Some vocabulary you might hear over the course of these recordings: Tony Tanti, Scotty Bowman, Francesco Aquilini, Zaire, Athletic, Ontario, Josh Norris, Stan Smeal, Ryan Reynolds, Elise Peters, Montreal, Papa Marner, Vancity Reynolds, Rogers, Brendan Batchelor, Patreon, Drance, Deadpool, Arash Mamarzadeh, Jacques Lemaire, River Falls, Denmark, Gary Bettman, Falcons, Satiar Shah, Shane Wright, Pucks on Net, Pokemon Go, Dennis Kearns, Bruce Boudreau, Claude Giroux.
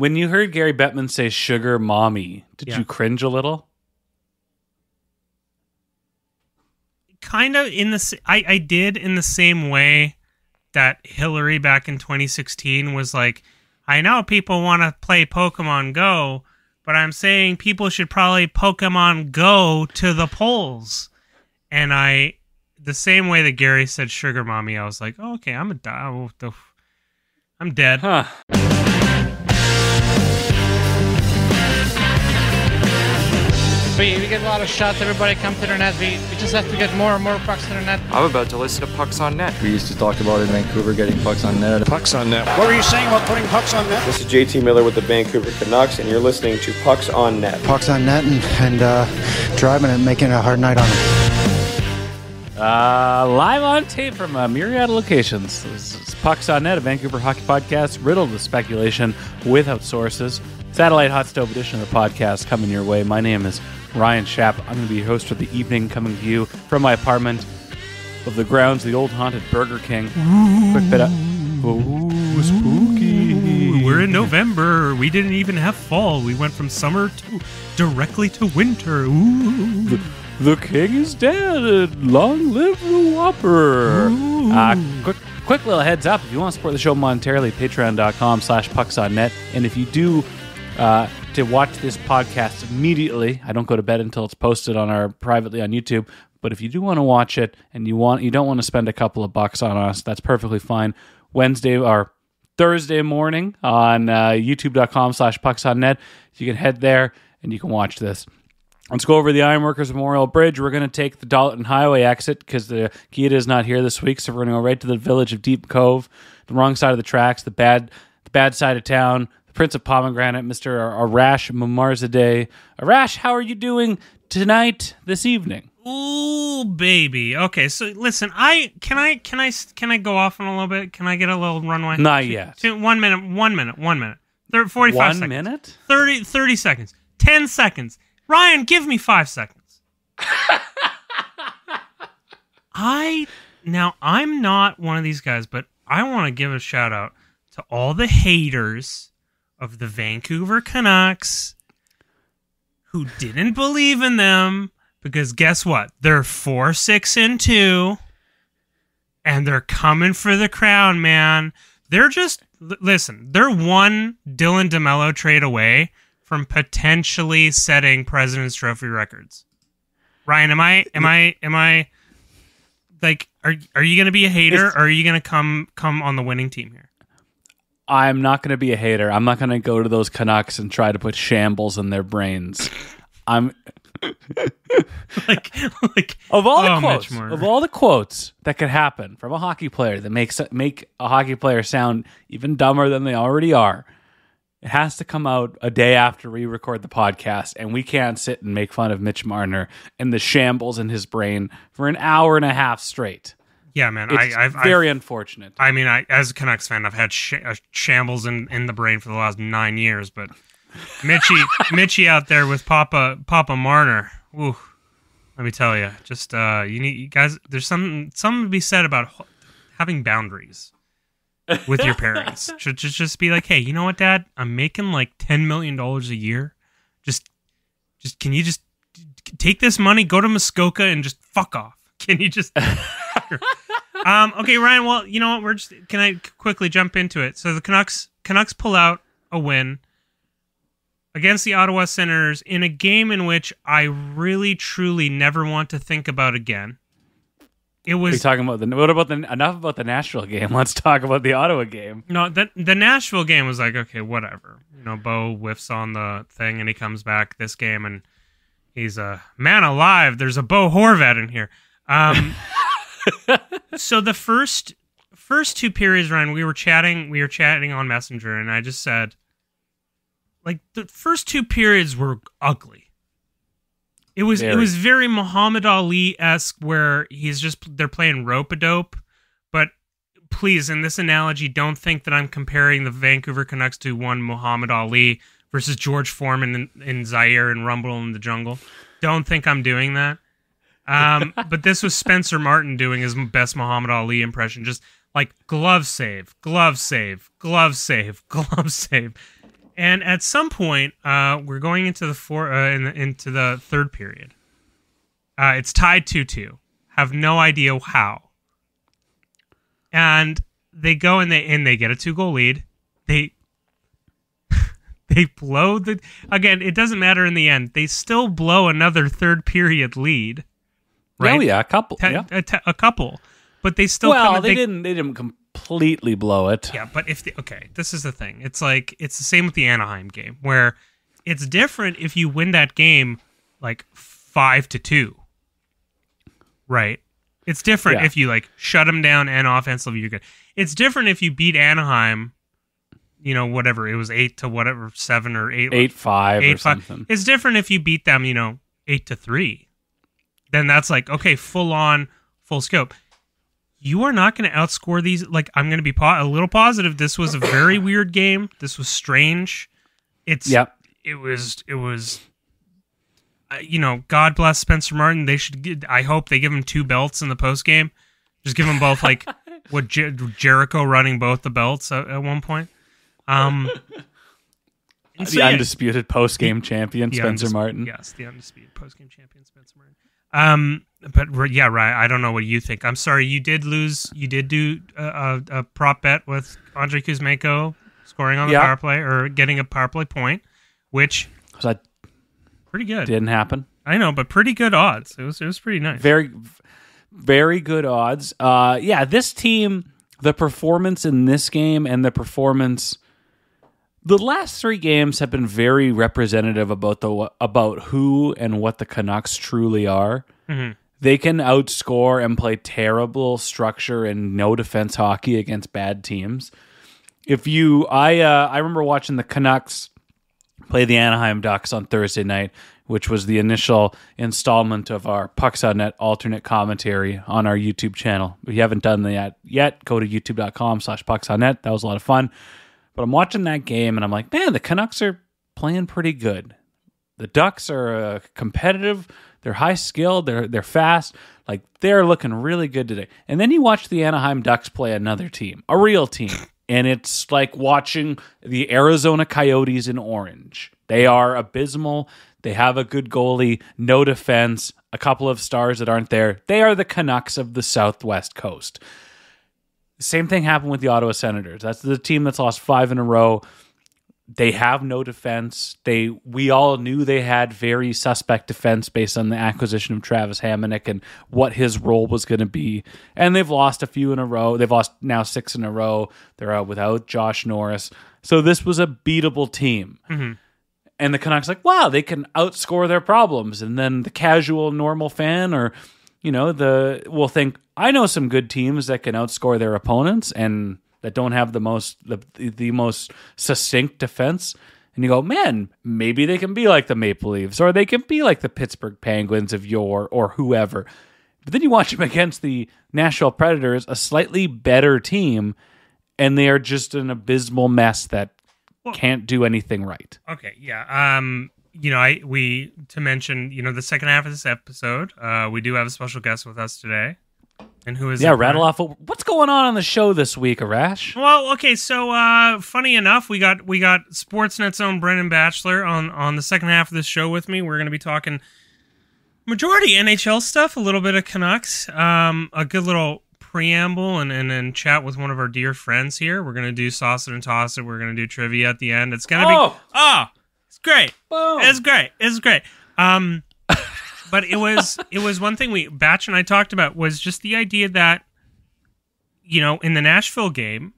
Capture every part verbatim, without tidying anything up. When you heard Gary Bettman say sugar mommy, did yeah. you cringe a little? Kind of in the I, I did in the same way that Hillary back in twenty sixteen was like, I know people want to play Pokemon Go, but I'm saying people should probably Pokemon Go to the polls. And I, the same way that Gary said sugar mommy, I was like, oh, okay, I'm a, I'm dead. Huh. We, we get a lot of shots. Everybody come to the net. We, we just have to get more and more pucks on the net. I'm about to listen to Pucks on Net. We used to talk about it in Vancouver, getting pucks on net. Pucks on net. What were you saying about putting pucks on net? This is J T Miller with the Vancouver Canucks, and you're listening to Pucks on Net. Pucks on net and, and uh, driving and making a hard night on it. Uh, live on tape from a myriad of locations. This is Pucks on Net, a Vancouver hockey podcast riddled with speculation without sources. Satellite hot stove edition of the podcast coming your way. My name is Ryan Schapp. I'm going to be your host for the evening, coming to you from my apartment of the grounds of the old haunted Burger King. Ooh. Quick bit up. Ooh, spooky. We're in November. We didn't even have fall. We went from summer to directly to winter. Ooh. The, the king is dead. Long live the Whopper. Ooh. Uh, quick. Quick little heads up, if you want to support the show monetarily, patreon.com slash pucksonnet. And if you do uh, to watch this podcast immediately, I don't go to bed until it's posted on our privately on YouTube, but if you do want to watch it and you want you don't want to spend a couple of bucks on us, that's perfectly fine. Wednesday or Thursday morning on uh, youtube.com slash pucksonnet, you can head there and you can watch this. Let's go over the Ironworkers Memorial Bridge. We're going to take the Dalton Highway exit because the Kia is not here this week, so we're going to go right to the village of Deep Cove, the wrong side of the tracks, the bad the bad side of town, the Prince of Pomegranate, Mister Arash Mamarzadeh. Arash, how are you doing tonight, this evening? Ooh, baby. Okay, so listen, I can I can I can I go off on a little bit? Can I get a little runway? Not two, yet. Two, one minute. One minute. One minute. Thir- Forty-five one seconds. One minute. Thirty. Thirty seconds. Ten seconds. Ryan, give me five seconds. I now I'm not one of these guys, but I want to give a shout out to all the haters of the Vancouver Canucks who didn't believe in them because guess what? They're four, six, and two, and they're coming for the crown, man. They're just listen. They're one Dylan DeMello trade away from potentially setting President's Trophy records. Ryan, am I, am I, am I, like, are are you going to be a hater or are you going to come come on the winning team here? I'm not going to be a hater. I'm not going to go to those Canucks and try to put shambles in their brains. I'm... like, like of all the oh, quotes, of all the quotes that could happen from a hockey player that makes make a hockey player sound even dumber than they already are, it has to come out a day after we record the podcast, and we can't sit and make fun of Mitch Marner and the shambles in his brain for an hour and a half straight. Yeah, man. It's I, I've, very I've, unfortunate. I mean, I, as a Canucks fan, I've had sh- uh, shambles in, in the brain for the last nine years, but Mitchie, Mitchie out there with Papa Papa Marner, ooh, let me tell you, just uh, you need you guys. There's something something to be said about ho- having boundaries with your parents. Should just, just be like, hey, you know what, Dad? I'm making like ten million dollars a year. Just, just can you just take this money, go to Muskoka, and just fuck off? Can you just... um, okay, Ryan, well, you know what? We're just... Can I quickly jump into it? So the Canucks, Canucks pull out a win against the Ottawa Senators in a game in which I really, truly never want to think about again. It was. Are you talking about the what about the enough about the Nashville game? Let's talk about the Ottawa game. No, the the Nashville game was like, okay, whatever. You know, Bo whiffs on the thing and he comes back this game and he's a man alive. There's a Bo Horvat in here. Um, so the first first two periods, Ryan, we were chatting, we were chatting on Messenger, and I just said, like, the first two periods were ugly. It was very. It was very Muhammad Ali-esque where he's just they're playing rope-a-dope. But please, in this analogy, don't think that I'm comparing the Vancouver Canucks to one Muhammad Ali versus George Foreman in, in Zaire and Rumble in the Jungle. Don't think I'm doing that. Um, but this was Spencer Martin doing his best Muhammad Ali impression. Just like glove save, glove save, glove save, glove save. And at some point, uh, we're going into the four uh, in the, into the third period. Uh, it's tied two two. Have no idea how. And they go and they and they get a two goal lead. They they blow the again. It doesn't matter in the end. They still blow another third period lead. Right? Oh yeah, a couple. Te- yeah. A, te- a couple. But they still. Well, come they, they didn't. They didn't. Comp- completely blow it. Yeah, but if the, okay, this is the thing. It's like it's the same with the Anaheim game where it's different if you win that game like five to two. Right? It's different yeah. if you like shut them down and offensively you're good. It's different if you beat Anaheim, you know, whatever. It was eight to whatever, seven or eight. eight five eight, or five. Something. It's different if you beat them, you know, eight to three. Then that's like okay, full on, full scope. You are not going to outscore these. Like, I'm going to be po- a little positive. This was a very weird game. This was strange. It's yep. It was. It was. Uh, you know, God bless Spencer Martin. They should. Get, I hope they give him two belts in the post game. Just give him both. Like what Jer- Jericho running both the belts at, at one point. Um, the so, undisputed yeah, post game champion Spencer undis- Martin. Yes, the undisputed post game champion Spencer Martin. Um, but yeah, right. I don't know what you think. I'm sorry, you did lose. You did do a, a, a prop bet with Andre Kuzmenko scoring on the yeah. power play or getting a power play point, which was pretty good. Didn't happen. I know, but pretty good odds. It was it was pretty nice. Very, very good odds. Uh, yeah, this team, the performance in this game and the performance. The last three games have been very representative about the about who and what the Canucks truly are. Mm-hmm. They can outscore and play terrible structure and no defense hockey against bad teams. If you, I, uh, I remember watching the Canucks play the Anaheim Ducks on Thursday night, which was the initial installment of our Pucks on Net alternate commentary on our YouTube channel. If you haven't done that yet, go to youtube dot com slash pucks on net. That was a lot of fun. But I'm watching that game, and I'm like, man, the Canucks are playing pretty good. The Ducks are uh, competitive. They're high-skilled. They're they're fast. Like, they're looking really good today. And then you watch the Anaheim Ducks play another team, a real team, and it's like watching the Arizona Coyotes in orange. They are abysmal. They have a good goalie, no defense, a couple of stars that aren't there. They are the Canucks of the Southwest Coast. Same thing happened with the Ottawa Senators. That's the team that's lost five in a row. They have no defense. They we all knew they had very suspect defense based on the acquisition of Travis Hamonic and what his role was going to be. And they've lost a few in a row. They've lost now six in a row. They're out without Josh Norris. So this was a beatable team. Mm-hmm. And the Canucks like, wow, they can outscore their problems. And then the casual normal fan or you know, the will think, I know some good teams that can outscore their opponents and that don't have the most the, the most succinct defense. And you go, man, maybe they can be like the Maple Leafs or they can be like the Pittsburgh Penguins of yore or whoever. But then you watch them against the Nashville Predators, a slightly better team, and they are just an abysmal mess that well, can't do anything right. Okay, yeah. Um You know, I we to mention, you know, the second half of this episode, uh, we do have a special guest with us today. And who is Yeah, rattle off what, what's going on on the show this week, Arash? Well, okay, so uh, funny enough, we got we got Sportsnet's own Brendan Batchelor on, on the second half of this show with me. We're going to be talking majority N H L stuff, a little bit of Canucks, um, a good little preamble, and and then chat with one of our dear friends here. We're going to do Sauce It and Toss It. We're going to do trivia at the end. It's going to oh. be... Oh! Great. Boom. It's great. It's great. Um, but it was it was one thing we Batch and I talked about was just the idea that, you know, in the Nashville game,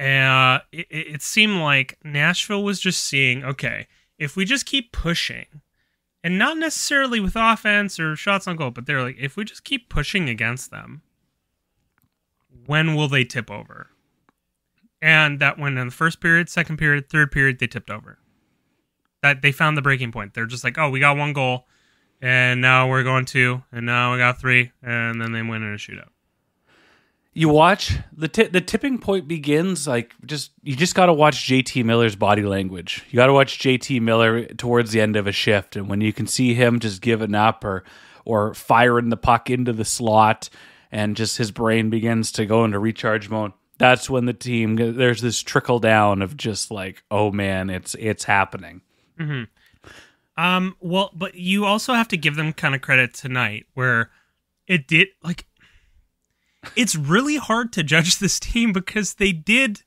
uh, it, it seemed like Nashville was just seeing, okay, if we just keep pushing, and not necessarily with offense or shots on goal, but they're like, if we just keep pushing against them, when will they tip over? And that went in the first period, second period, third period, they tipped over. That they found the breaking point. They're just like, oh, we got one goal, and now we're going two, and now we got three, and then they win in a shootout. You watch the t- the tipping point begins like just you just got to watch J T Miller's body language. You got to watch J T Miller towards the end of a shift, and when you can see him just giving up or or firing the puck into the slot, and just his brain begins to go into recharge mode. that's when the team, there's this trickle down of just like, oh man, it's it's happening. Mm-hmm. Um, well, but you also have to give them kind of credit tonight, where it did, like, it's really hard to judge this team because they did,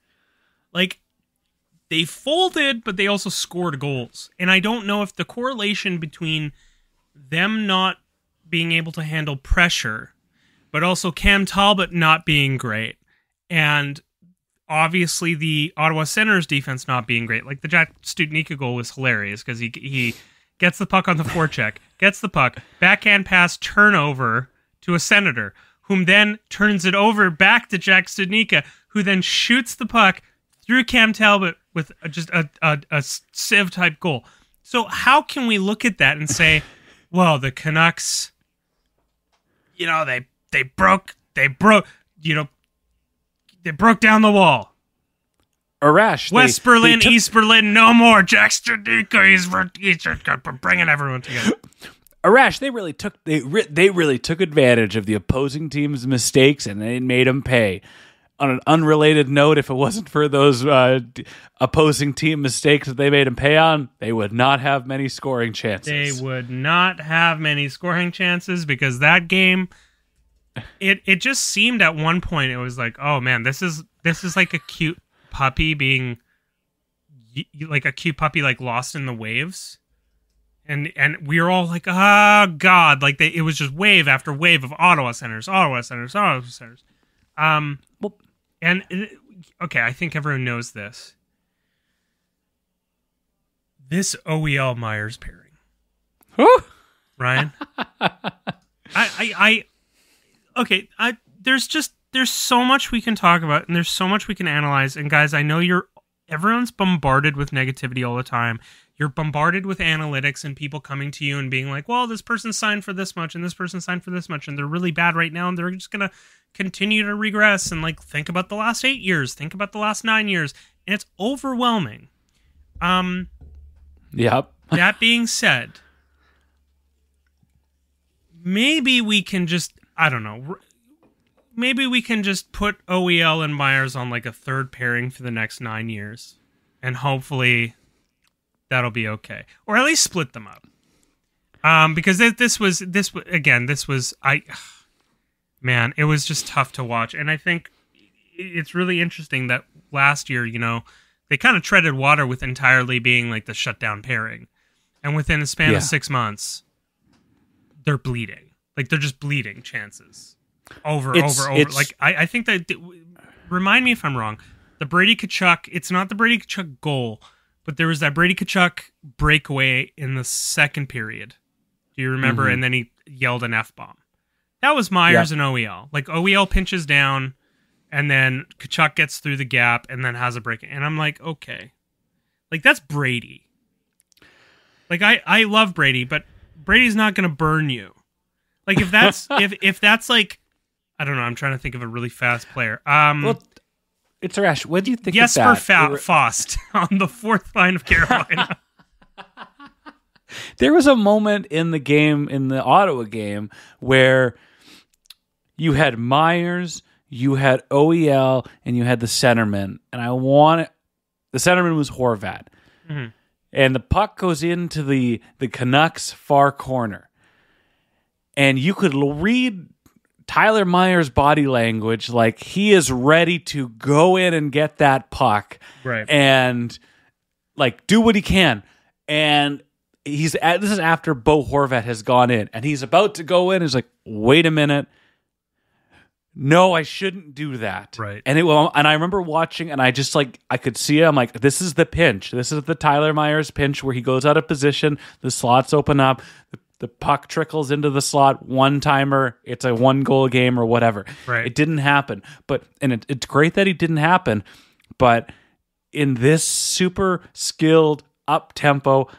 like, they folded, but they also scored goals. And I don't know if the correlation between them not being able to handle pressure, but also Cam Talbot not being great, and obviously the Ottawa Senators defense not being great. Like, the Jack Studnicka goal was hilarious because he he gets the puck on the forecheck, gets the puck, backhand pass, turnover to a Senator, whom then turns it over back to Jack Studnicka, who then shoots the puck through Cam Talbot with a, just a, a, a sieve-type goal. So how can we look at that and say, well, the Canucks, you know, they they broke, they broke, you know, they broke down the wall. Arash. West they, Berlin, they took... East Berlin, no more. Jack Studnicka, he's for we're bringing everyone together. Arash, they really took they re, they really took advantage of the opposing team's mistakes, and they made them pay. On an unrelated note, if it wasn't for those uh, opposing team mistakes that they made him pay on, they would not have many scoring chances. They would not have many scoring chances because that game, it it just seemed at one point it was like, oh man, this is this is like a cute puppy being like a cute puppy like lost in the waves, and and we were all like, oh god, like they, it was just wave after wave of Ottawa Senators, Ottawa Senators, Ottawa Senators. Um. Well, and, okay, I think everyone knows this. This O E L Myers pairing. Whew. Ryan? I, I, I, okay, I, there's just, there's so much we can talk about, and there's so much we can analyze, and guys, I know you're, everyone's bombarded with negativity all the time. You're bombarded with analytics and people coming to you and being like, well, this person signed for this much, and this person signed for this much, and they're really bad right now, and they're just going to continue to regress, and like think about the last eight years, think about the last nine years, and it's overwhelming. Um, yep. That being said, maybe we can just, I don't know, maybe we can just put O E L and Myers on like a third pairing for the next nine years, and hopefully that'll be okay, or at least split them up. Um, because this was this again, this was I. Man, it was just tough to watch. And I think it's really interesting that last year, you know, they kind of treaded water with entirely being like the shutdown pairing. And within a span yeah. of six months, they're bleeding. Like, they're just bleeding chances over, it's, over, over. It's... Like, I, I think that, remind me if I'm wrong, the Brady Kachuk, it's not the Brady Kachuk goal, but there was that Brady Kachuk breakaway in the second period. Do you remember? Mm-hmm. And then he yelled an F-bomb. That was Myers yep. and O E L. Like, O E L pinches down, and then Kachuk gets through the gap, and then has a break. And I'm like, okay. Like, that's Brady. Like, I, I love Brady, but Brady's not going to burn you. Like, if that's, if, if that's like, I don't know, I'm trying to think of a really fast player. Um, well, it's Arash. What do you think yes of that? Jesper Fast on the fourth line of Carolina. There was a moment in the game, in the Ottawa game, where you had Myers, you had O E L, and you had the centerman. And I want the centerman was Horvat. Mm-hmm. And the puck goes into the, the Canucks' far corner. And you could read Tyler Myers' body language like he is ready to go in and get that puck. Right. And like do what he can. And he's at, this is after Bo Horvat has gone in, and he's about to go in. He's like, wait a minute. No, I shouldn't do that. Right. And it will. And I remember watching, and I just like, I could see it. I'm like, this is the pinch. This is the Tyler Myers pinch where he goes out of position. The slots open up. The, the puck trickles into the slot. One timer. It's a one goal game or whatever. Right. It didn't happen, but, and it, it's great that it didn't happen, but in this super skilled up tempo,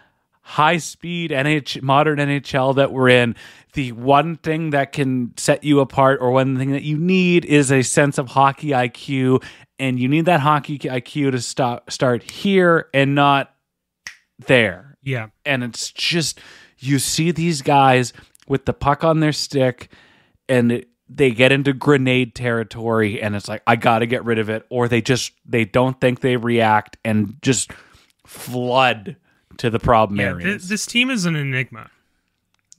high-speed N H modern N H L that we're in, the one thing that can set you apart or one thing that you need is a sense of hockey I Q, and you need that hockey I Q to stop, start here and not there. Yeah. And it's just, you see these guys with the puck on their stick, and it, they get into grenade territory and it's like, I got to get rid of it. Or they just, they don't think they react and just flood to the problem yeah, areas. Th- this team is an enigma.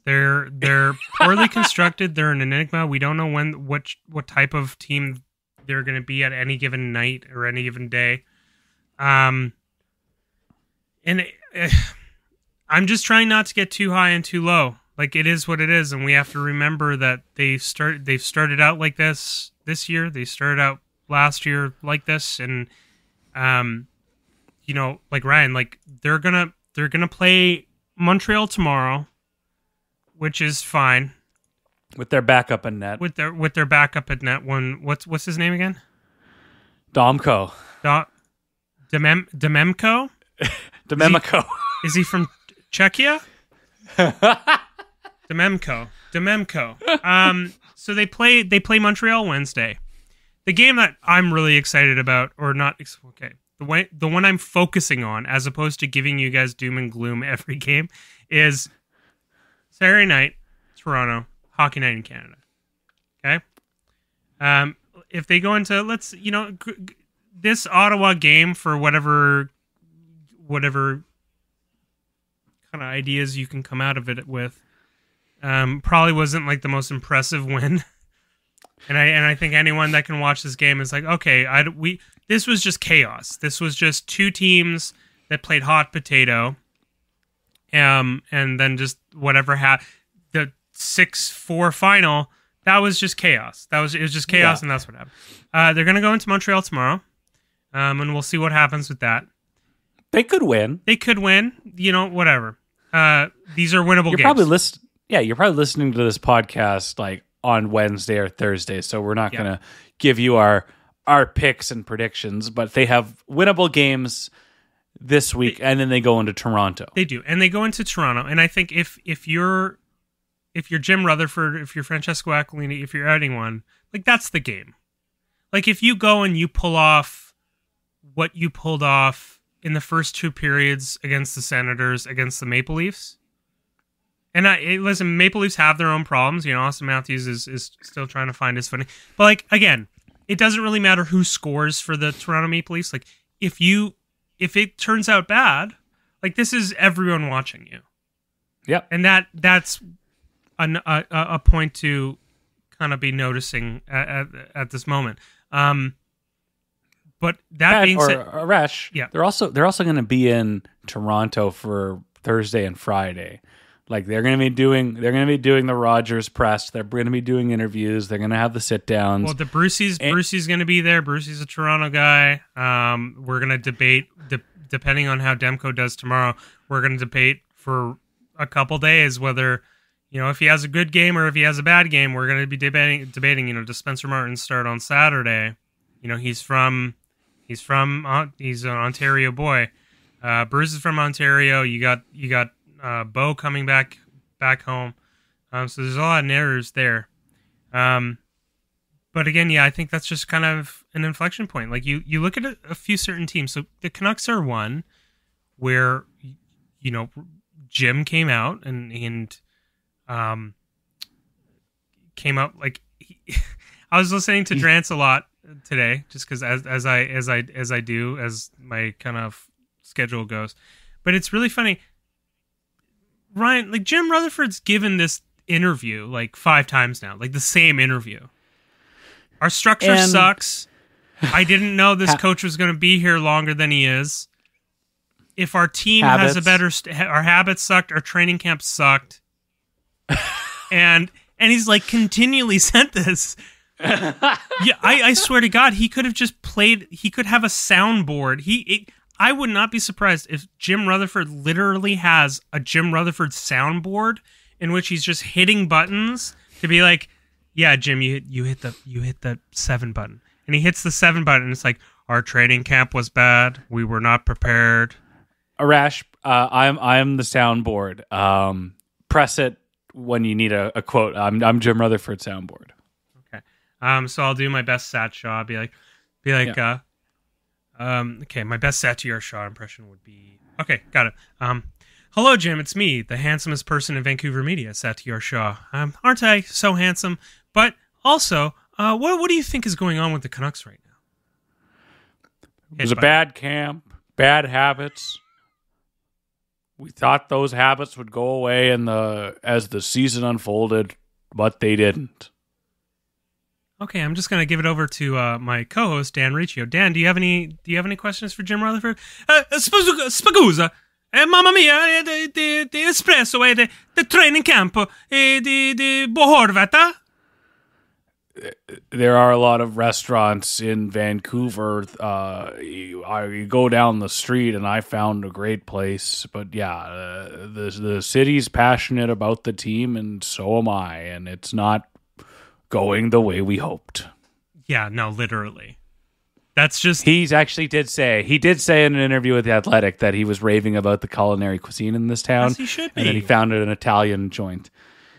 They're, they're poorly constructed. They're an enigma. We don't know when, what, what type of team they're going to be at any given night or any given day. Um, and it, it, I'm just trying not to get too high and too low. Like, it is what it is, and we have to remember that they start, they've started out like this this year. They started out last year like this, and um, you know, like Ryan, like they're gonna they're gonna play Montreal tomorrow, which is fine. With their backup in net. With their with their backup at net. One what's what's his name again? Domko. Dom Demem Dememko. Dememko. Is, is he from Czechia? Demko, Demko. Um, so they play. They play Montreal Wednesday. The game that I'm really excited about, or not? Okay, the way the one I'm focusing on, as opposed to giving you guys doom and gloom every game, is Saturday night, Toronto Hockey Night in Canada. Okay. Um, if they go into let's you know g- g- this Ottawa game for whatever, whatever kind of ideas you can come out of it with. Um, probably wasn't like the most impressive win, and I and I think anyone that can watch this game is like, okay, I we this was just chaos. This was just two teams that played hot potato, um, and then just whatever happened. The six four final, that was just chaos. That was it was just chaos, yeah. And that's what happened. Uh, they're gonna go into Montreal tomorrow, um, and we'll see what happens with that. They could win. They could win. You know, whatever. Uh, these are winnable You're games. You're probably listening. Yeah, you're probably listening to this podcast like on Wednesday or Thursday, so we're not yeah. going to give you our our picks and predictions, but they have winnable games this week, they, and then they go into Toronto. They do, and they go into Toronto, and I think if if you're if you're Jim Rutherford, if you're Francesco Aquilini, if you're anyone, like that's the game. Like if you go and you pull off what you pulled off in the first two periods against the Senators, against the Maple Leafs. And I listen, Maple Leafs have their own problems. You know, Austin Matthews is, is still trying to find his footing. But, like, again, it doesn't really matter who scores for the Toronto Maple Leafs. Like, if you, if it turns out bad, like, this is everyone watching you. Yep. And that that's an, a, a point to kind of be noticing at, at, at this moment. Um, but that Pat being or, said... Or Arash, yeah. they're also, they're also going to be in Toronto for Thursday and Friday. Like they're gonna be doing, they're gonna be doing the Rogers press. They're gonna be doing interviews. They're gonna have the sit downs. Well, the Brucey's and- Brucey's gonna be there. Brucey's a Toronto guy. Um, we're gonna debate de- depending on how Demko does tomorrow. We're gonna debate for a couple days whether you know if he has a good game or if he has a bad game. We're gonna be debating debating. You know, does Spencer Martin start on Saturday? You know, he's from he's from he's an Ontario boy. Uh, Bruce is from Ontario. You got you got. Uh, Bo coming back back home. Um, so there's a lot of narratives there. Um, but again, yeah, I think that's just kind of an inflection point. Like you, you look at a, a few certain teams. So the Canucks are one where, you know, Jim came out and, and um, came out like he, I was listening to Drance a lot today just because as, as I, as I, as I do, as my kind of schedule goes, but it's really funny. Ryan, like Jim Rutherford's given this interview like five times now, like the same interview. Our structure and... sucks. I didn't know this ha- coach was going to be here longer than he is. If our team habits. has a better, st- our habits sucked, our training camp sucked. and and he's like continually sent this. yeah, I, I swear to God, he could have just played, he could have a soundboard. He... It, I would not be surprised if Jim Rutherford literally has a Jim Rutherford soundboard in which he's just hitting buttons to be like, yeah, Jim, you hit, you hit the you hit the seven button. And he hits the seven button and it's like, our training camp was bad. We were not prepared. Arash, uh, I'm I'm the soundboard. Um, press it when you need a, a quote. I'm I'm Jim Rutherford soundboard. Okay. Um, so I'll do my best Satiar Shah. Be like be like yeah. uh Um, okay, my best Satiar Shah impression would be... Okay, got it. Um, hello, Jim, it's me, the handsomest person in Vancouver media, Satiar Shah. Um, aren't I so handsome? But Also, uh, what what do you think is going on with the Canucks right now? It was a bad camp, bad habits. We thought those habits would go away in the as the season unfolded, but they didn't. Okay, I'm just gonna give it over to uh, my co-host Dan Riccio. Dan, do you have any do you have any questions for Jim Rutherford? Uh, Spaguza, eh, mamma mia, the the the espresso, eh, the the training camp, eh, the the Bo Horvat. There are a lot of restaurants in Vancouver. Uh, you, I, you go down the street, and I found a great place. But yeah, uh, the the city's passionate about the team, and so am I. And it's not going the way we hoped. Yeah, no, literally. That's just he's actually did say he did say in an interview with The Athletic that he was raving about the culinary cuisine in this town. Yes, he should be. And then he founded an Italian joint.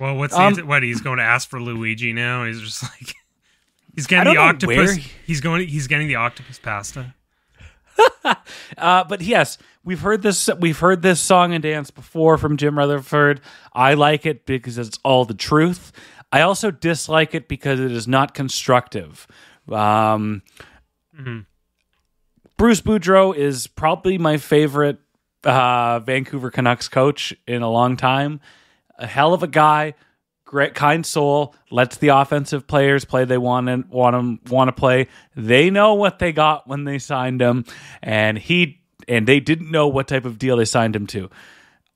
Well, what's um, he, what he's going to ask for Luigi now? He's just like he's getting the octopus. He... He's going. He's getting the octopus pasta. uh, but yes, we've heard this. We've heard this song and dance before from Jim Rutherford. I like it because it's all the truth. I also dislike it because it is not constructive. Um, mm-hmm. Bruce Boudreau is probably my favorite uh, Vancouver Canucks coach in a long time. A hell of a guy, great, kind soul, lets the offensive players play they want and want them want to play. They know what they got when they signed him, and he and they didn't know what type of deal they signed him to.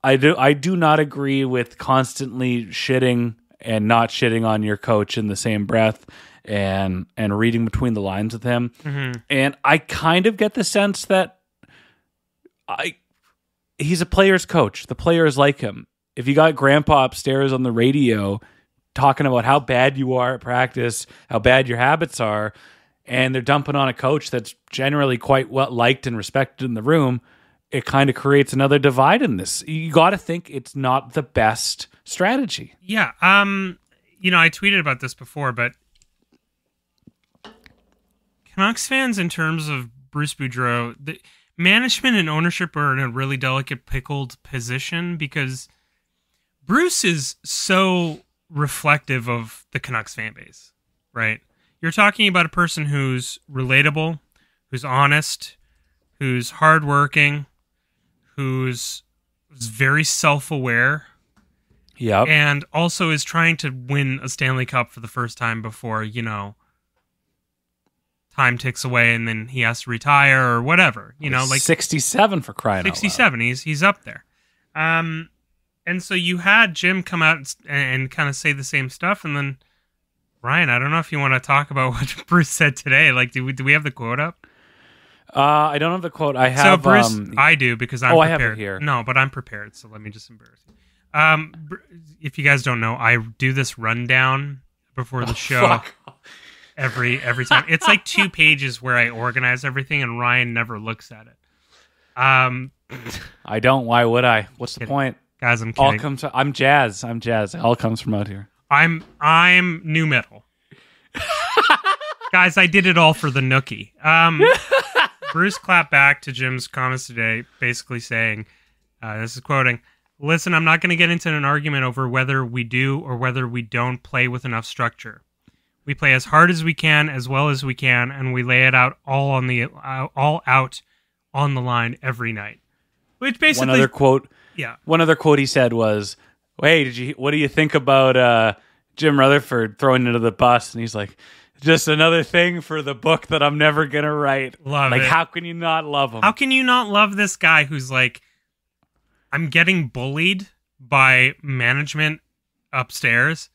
I do I do not agree with constantly shitting and not shitting on your coach in the same breath, and and reading between the lines with him. Mm-hmm. And I kind of get the sense that I he's a player's coach. The players like him. If you got grandpa upstairs on the radio talking about how bad you are at practice, how bad your habits are, and they're dumping on a coach that's generally quite well liked and respected in the room, it kind of creates another divide in this. You got to think it's not the best strategy. Yeah. Um, you know, I tweeted about this before, but Canucks fans, in terms of Bruce Boudreau, the management and ownership are in a really delicate, pickled position because Bruce is so reflective of the Canucks fan base, right? You're talking about a person who's relatable, who's honest, who's hardworking, who's, who's very self-aware. Yeah. And also is trying to win a Stanley Cup for the first time before, you know, time ticks away and then he has to retire or whatever, you know, like sixty-seven for crying sixty-seven, out loud. He's, he's up there. Um, And so you had Jim come out and, and kind of say the same stuff. And then, Ryan, I don't know if you want to talk about what Bruce said today. Like, do we, do we have the quote up? Uh, I don't have the quote. I have... So, Bruce, um, I do because I'm oh, prepared. I have it here. No, but I'm prepared, so let me just embarrass you. Um, if you guys don't know, I do this rundown before the oh, show fuck. every every time. It's like two pages where I organize everything, and Ryan never looks at it. Um, I don't. Why would I? What's the point? Guys, I'm kidding. All comes, I'm jazz. I'm jazz. It all comes from out here. I'm I'm new metal. Guys, I did it all for the nookie. Um, Bruce clapped back to Jim's comments today, basically saying, uh, this is quoting, "Listen, I'm not going to get into an argument over whether we do or whether we don't play with enough structure. We play as hard as we can, as well as we can, and we lay it out all on the uh, all out on the line every night." Which basically... One other quote... Yeah. One other quote he said was, "Hey, did you? What do you think about uh, Jim Rutherford throwing into the bus?" And he's like, "Just another thing for the book that I'm never gonna write." Love like, it. How can you not love him? How can you not love this guy who's like, "I'm getting bullied by management upstairs,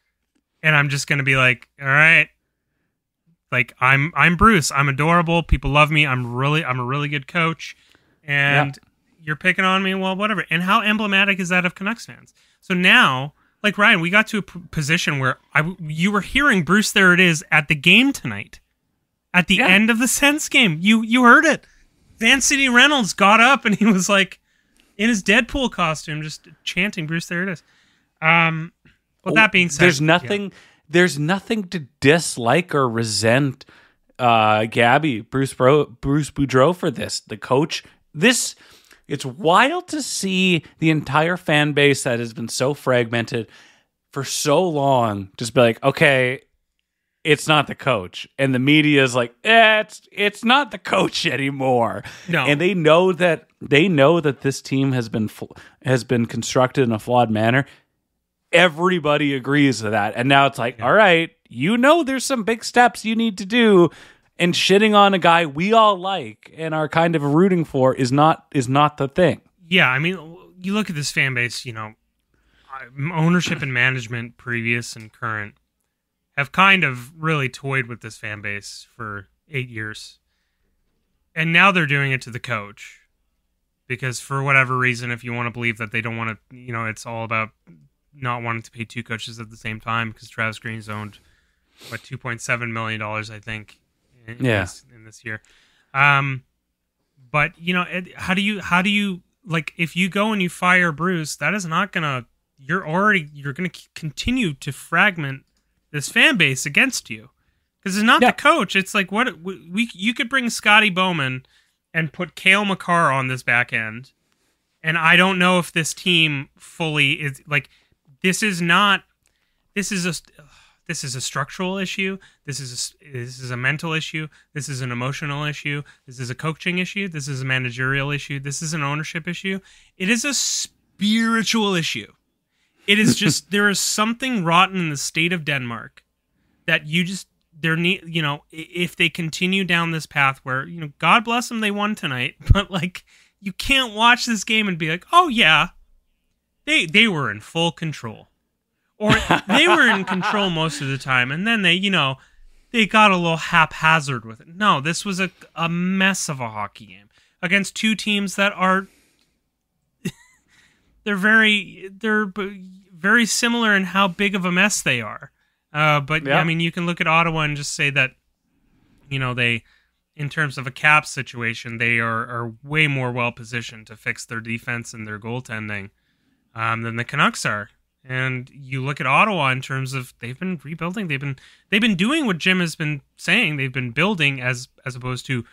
and I'm just gonna be like, all right, like I'm I'm Bruce. I'm adorable. People love me. I'm really I'm a really good coach, and." Yeah. You're picking on me, well, whatever. And how emblematic is that of Canucks fans? So now, like, Ryan, we got to a p- position where I, you were hearing Bruce, there it is, at the game tonight. At the yeah. end of the Sens game. You you heard it. Vancity Reynolds got up and he was, like, in his Deadpool costume, just chanting, "Bruce, there it is." Um, well, oh, that being said... There's nothing, yeah. there's nothing to dislike or resent uh, Gabby, Bruce, Bro, Bruce Boudreau for this. The coach, this... It's wild to see the entire fan base that has been so fragmented for so long just be like, okay, it's not the coach. And the media is like, eh, it's it's not the coach anymore. No. And they know that they know that this team has been has been constructed in a flawed manner. Everybody agrees to that. And now it's like, yeah. all right, you know there's some big steps you need to do, and shitting on a guy we all like and are kind of rooting for is not is not the thing. Yeah, I mean, you look at this fan base, you know, ownership and management, previous and current, have kind of really toyed with this fan base for eight years. And now they're doing it to the coach. Because for whatever reason, if you want to believe that they don't want to, you know, it's all about not wanting to pay two coaches at the same time, because Travis Green's owned, what, two point seven million dollars, I think, in, yeah. in, this, in this year. Um, but, you know, it, how do you, how do you, like, if you go and you fire Bruce, that is not going to, you're already, you're going to continue to fragment this fan base against you, because it's not yeah. the coach. It's like, what we, we you could bring Scotty Bowman and put Kale McCarr on this back end, and I don't know if this team fully is like. This is not. This is a. This is a structural issue. This is a, this is a mental issue. This is an emotional issue. This is a coaching issue. This is a managerial issue. This is an ownership issue. It is a spiritual issue. It is just, there is something rotten in the state of Denmark that you just, there need, you know, if they continue down this path where, you know, God bless them, they won tonight, but like, you can't watch this game and be like, oh yeah, they, they were in full control, or they were in control most of the time. And then they, you know, they got a little haphazard with it. No, this was a, a mess of a hockey game against two teams that are, They're very they're very similar in how big of a mess they are. Uh, but, yeah. I mean, you can look at Ottawa and just say that, you know, they, in terms of a cap situation, they are, are way more well-positioned to fix their defense and their goaltending um, than the Canucks are. And you look at Ottawa in terms of they've been rebuilding. They've been they've been doing what Jim has been saying. They've been building as as opposed to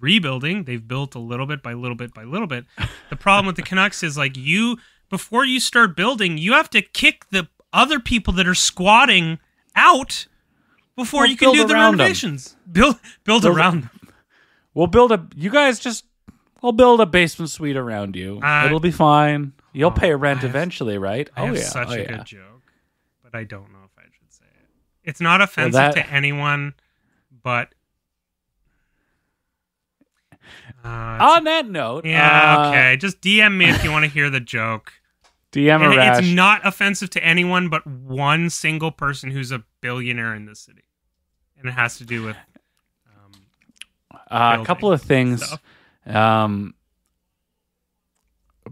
rebuilding. They've built a little bit by little bit by little bit. The problem with the Canucks is, like, you... before you start building, you have to kick the other people that are squatting out before we'll you can do the renovations. Them. Build build, build around a, them. We'll build a... You guys just... We'll build a basement suite around you. Uh, It'll be fine. You'll oh, pay rent have, eventually, right? I oh, have yeah. such oh, a yeah. good joke, but I don't know if I should say it. It's not offensive well, that... to anyone, but... Uh, on that note... Yeah, uh, okay. Just D M me if you want to hear the joke. D M and Arash. It's not offensive to anyone but one single person who's a billionaire in this city. And it has to do with... Um, uh, a couple of things. Um,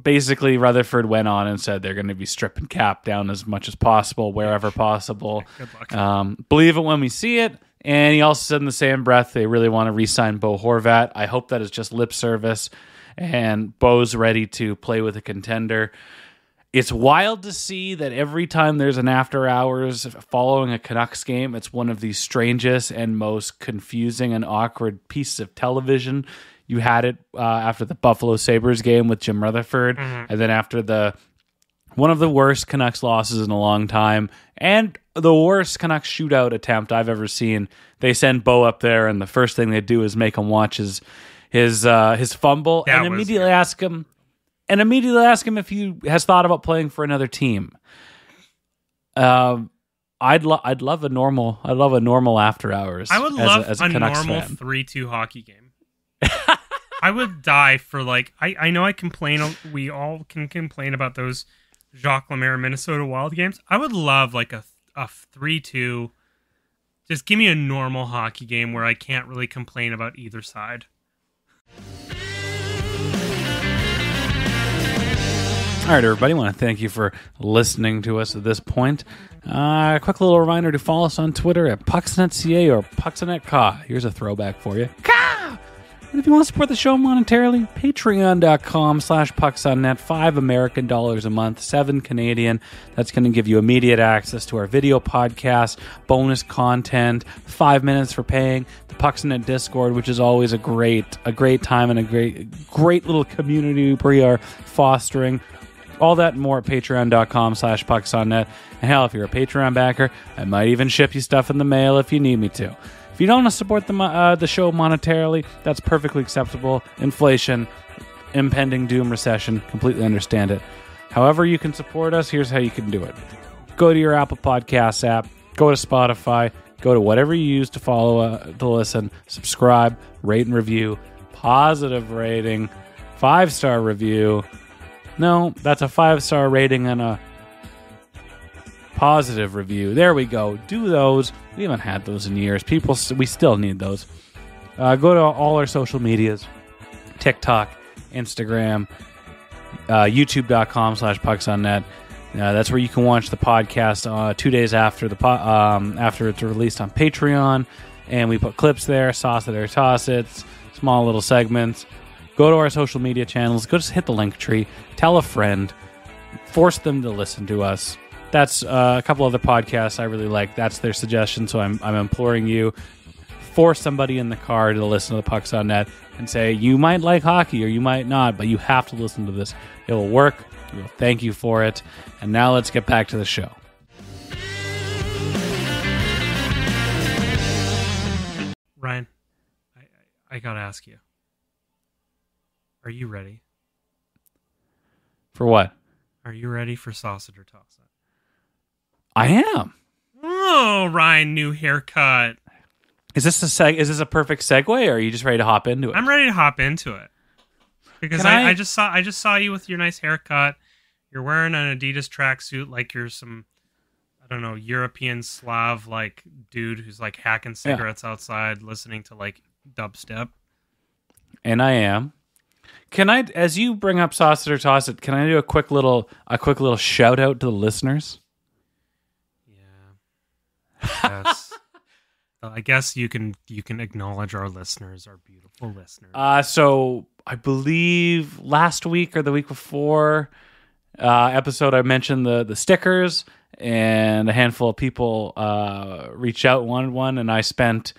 basically, Rutherford went on and said they're going to be stripping cap down as much as possible, wherever possible. Good luck. Um, believe it when we see it. And he also said in the same breath, they really want to re-sign Bo Horvat. I hope that is just lip service. And Bo's ready to play with a contender. It's wild to see that every time there's an after hours following a Canucks game, it's one of the strangest and most confusing and awkward pieces of television. You had it uh, after the Buffalo Sabres game with Jim Rutherford. Mm-hmm. And then after the one of the worst Canucks losses in a long time. And the worst Canucks shootout attempt I've ever seen. They send Bo up there, and the first thing they do is make him watch his his uh, his fumble, that and immediately was, ask him, and immediately ask him if he has thought about playing for another team. Um, I'd love I'd love a normal I'd love a normal after hours. I would as love a, as a, a normal three two hockey game. I would die for like I I know I complain. We all can complain about those Jacques Lemaire Minnesota Wild games. I would love like a. a three two, just give me a normal hockey game where I can't really complain about either side. All right, everybody, I want to thank you for listening to us at this point. Uh, a quick little reminder to follow us on Twitter at Pucks Net C A or Pucks Net C A. Here's a throwback for you. Ka! And if you want to support the show monetarily, patreon.com slash pucksonnet, five American dollars a month, seven Canadian. That's going to give you immediate access to our video podcast, bonus content, five minutes for paying, the Pucksonnet Discord, which is always a great, a great time and a great, great little community we are fostering. All that and more at patreon.com slash pucks on net. And hell, if you're a Patreon backer, I might even ship you stuff in the mail if you need me to. If you don't want to support the, uh, the show monetarily, that's perfectly acceptable. Inflation, impending doom, recession, completely understand it. However you can support us, here's how you can do it. Go to your Apple Podcasts app, go to Spotify, go to whatever you use to follow, uh, to listen, subscribe, rate and review, positive rating, five-star review. No, that's a five-star rating and a positive review. There we go. Do those. We haven't had those in years. People, we still need those. Uh, go to all our social medias, TikTok, Instagram, Uh, youtube.com slash pucks on net. Uh, that's where you can watch the podcast uh, two days after the po- um, after it's released on Patreon. And we put clips there, sauce it or toss it, small little segments. Go to our social media channels. Go just hit the link tree. Tell a friend. Force them to listen to us. That's uh, a couple other podcasts I really like. That's their suggestion, so I'm, I'm imploring you. Force somebody in the car to listen to the Pucks on Net and say, you might like hockey or you might not, but you have to listen to this. It will work. We'll thank you for it. And now let's get back to the show. Ryan, I, I, I got to ask you. Are you ready? For what? Are you ready for sausage or toss it? I am. Oh, Ryan, new haircut. Is this a seg- Is this a perfect segue, or are you just ready to hop into it? I'm ready to hop into it because I, I, I just saw I just saw you with your nice haircut. You're wearing an Adidas tracksuit like you're some, I don't know, European Slav like dude who's like hacking cigarettes yeah. outside, listening to like dubstep. And I am. Can I, as you bring up Sauce It or Toss It, can I do a quick little a quick little shout out to the listeners? Yeah. Yes. I guess you can you can acknowledge our listeners, our beautiful listeners. Uh, so I believe last week or the week before uh, episode, I mentioned the the stickers, and a handful of people uh, reached out and wanted one, and I spent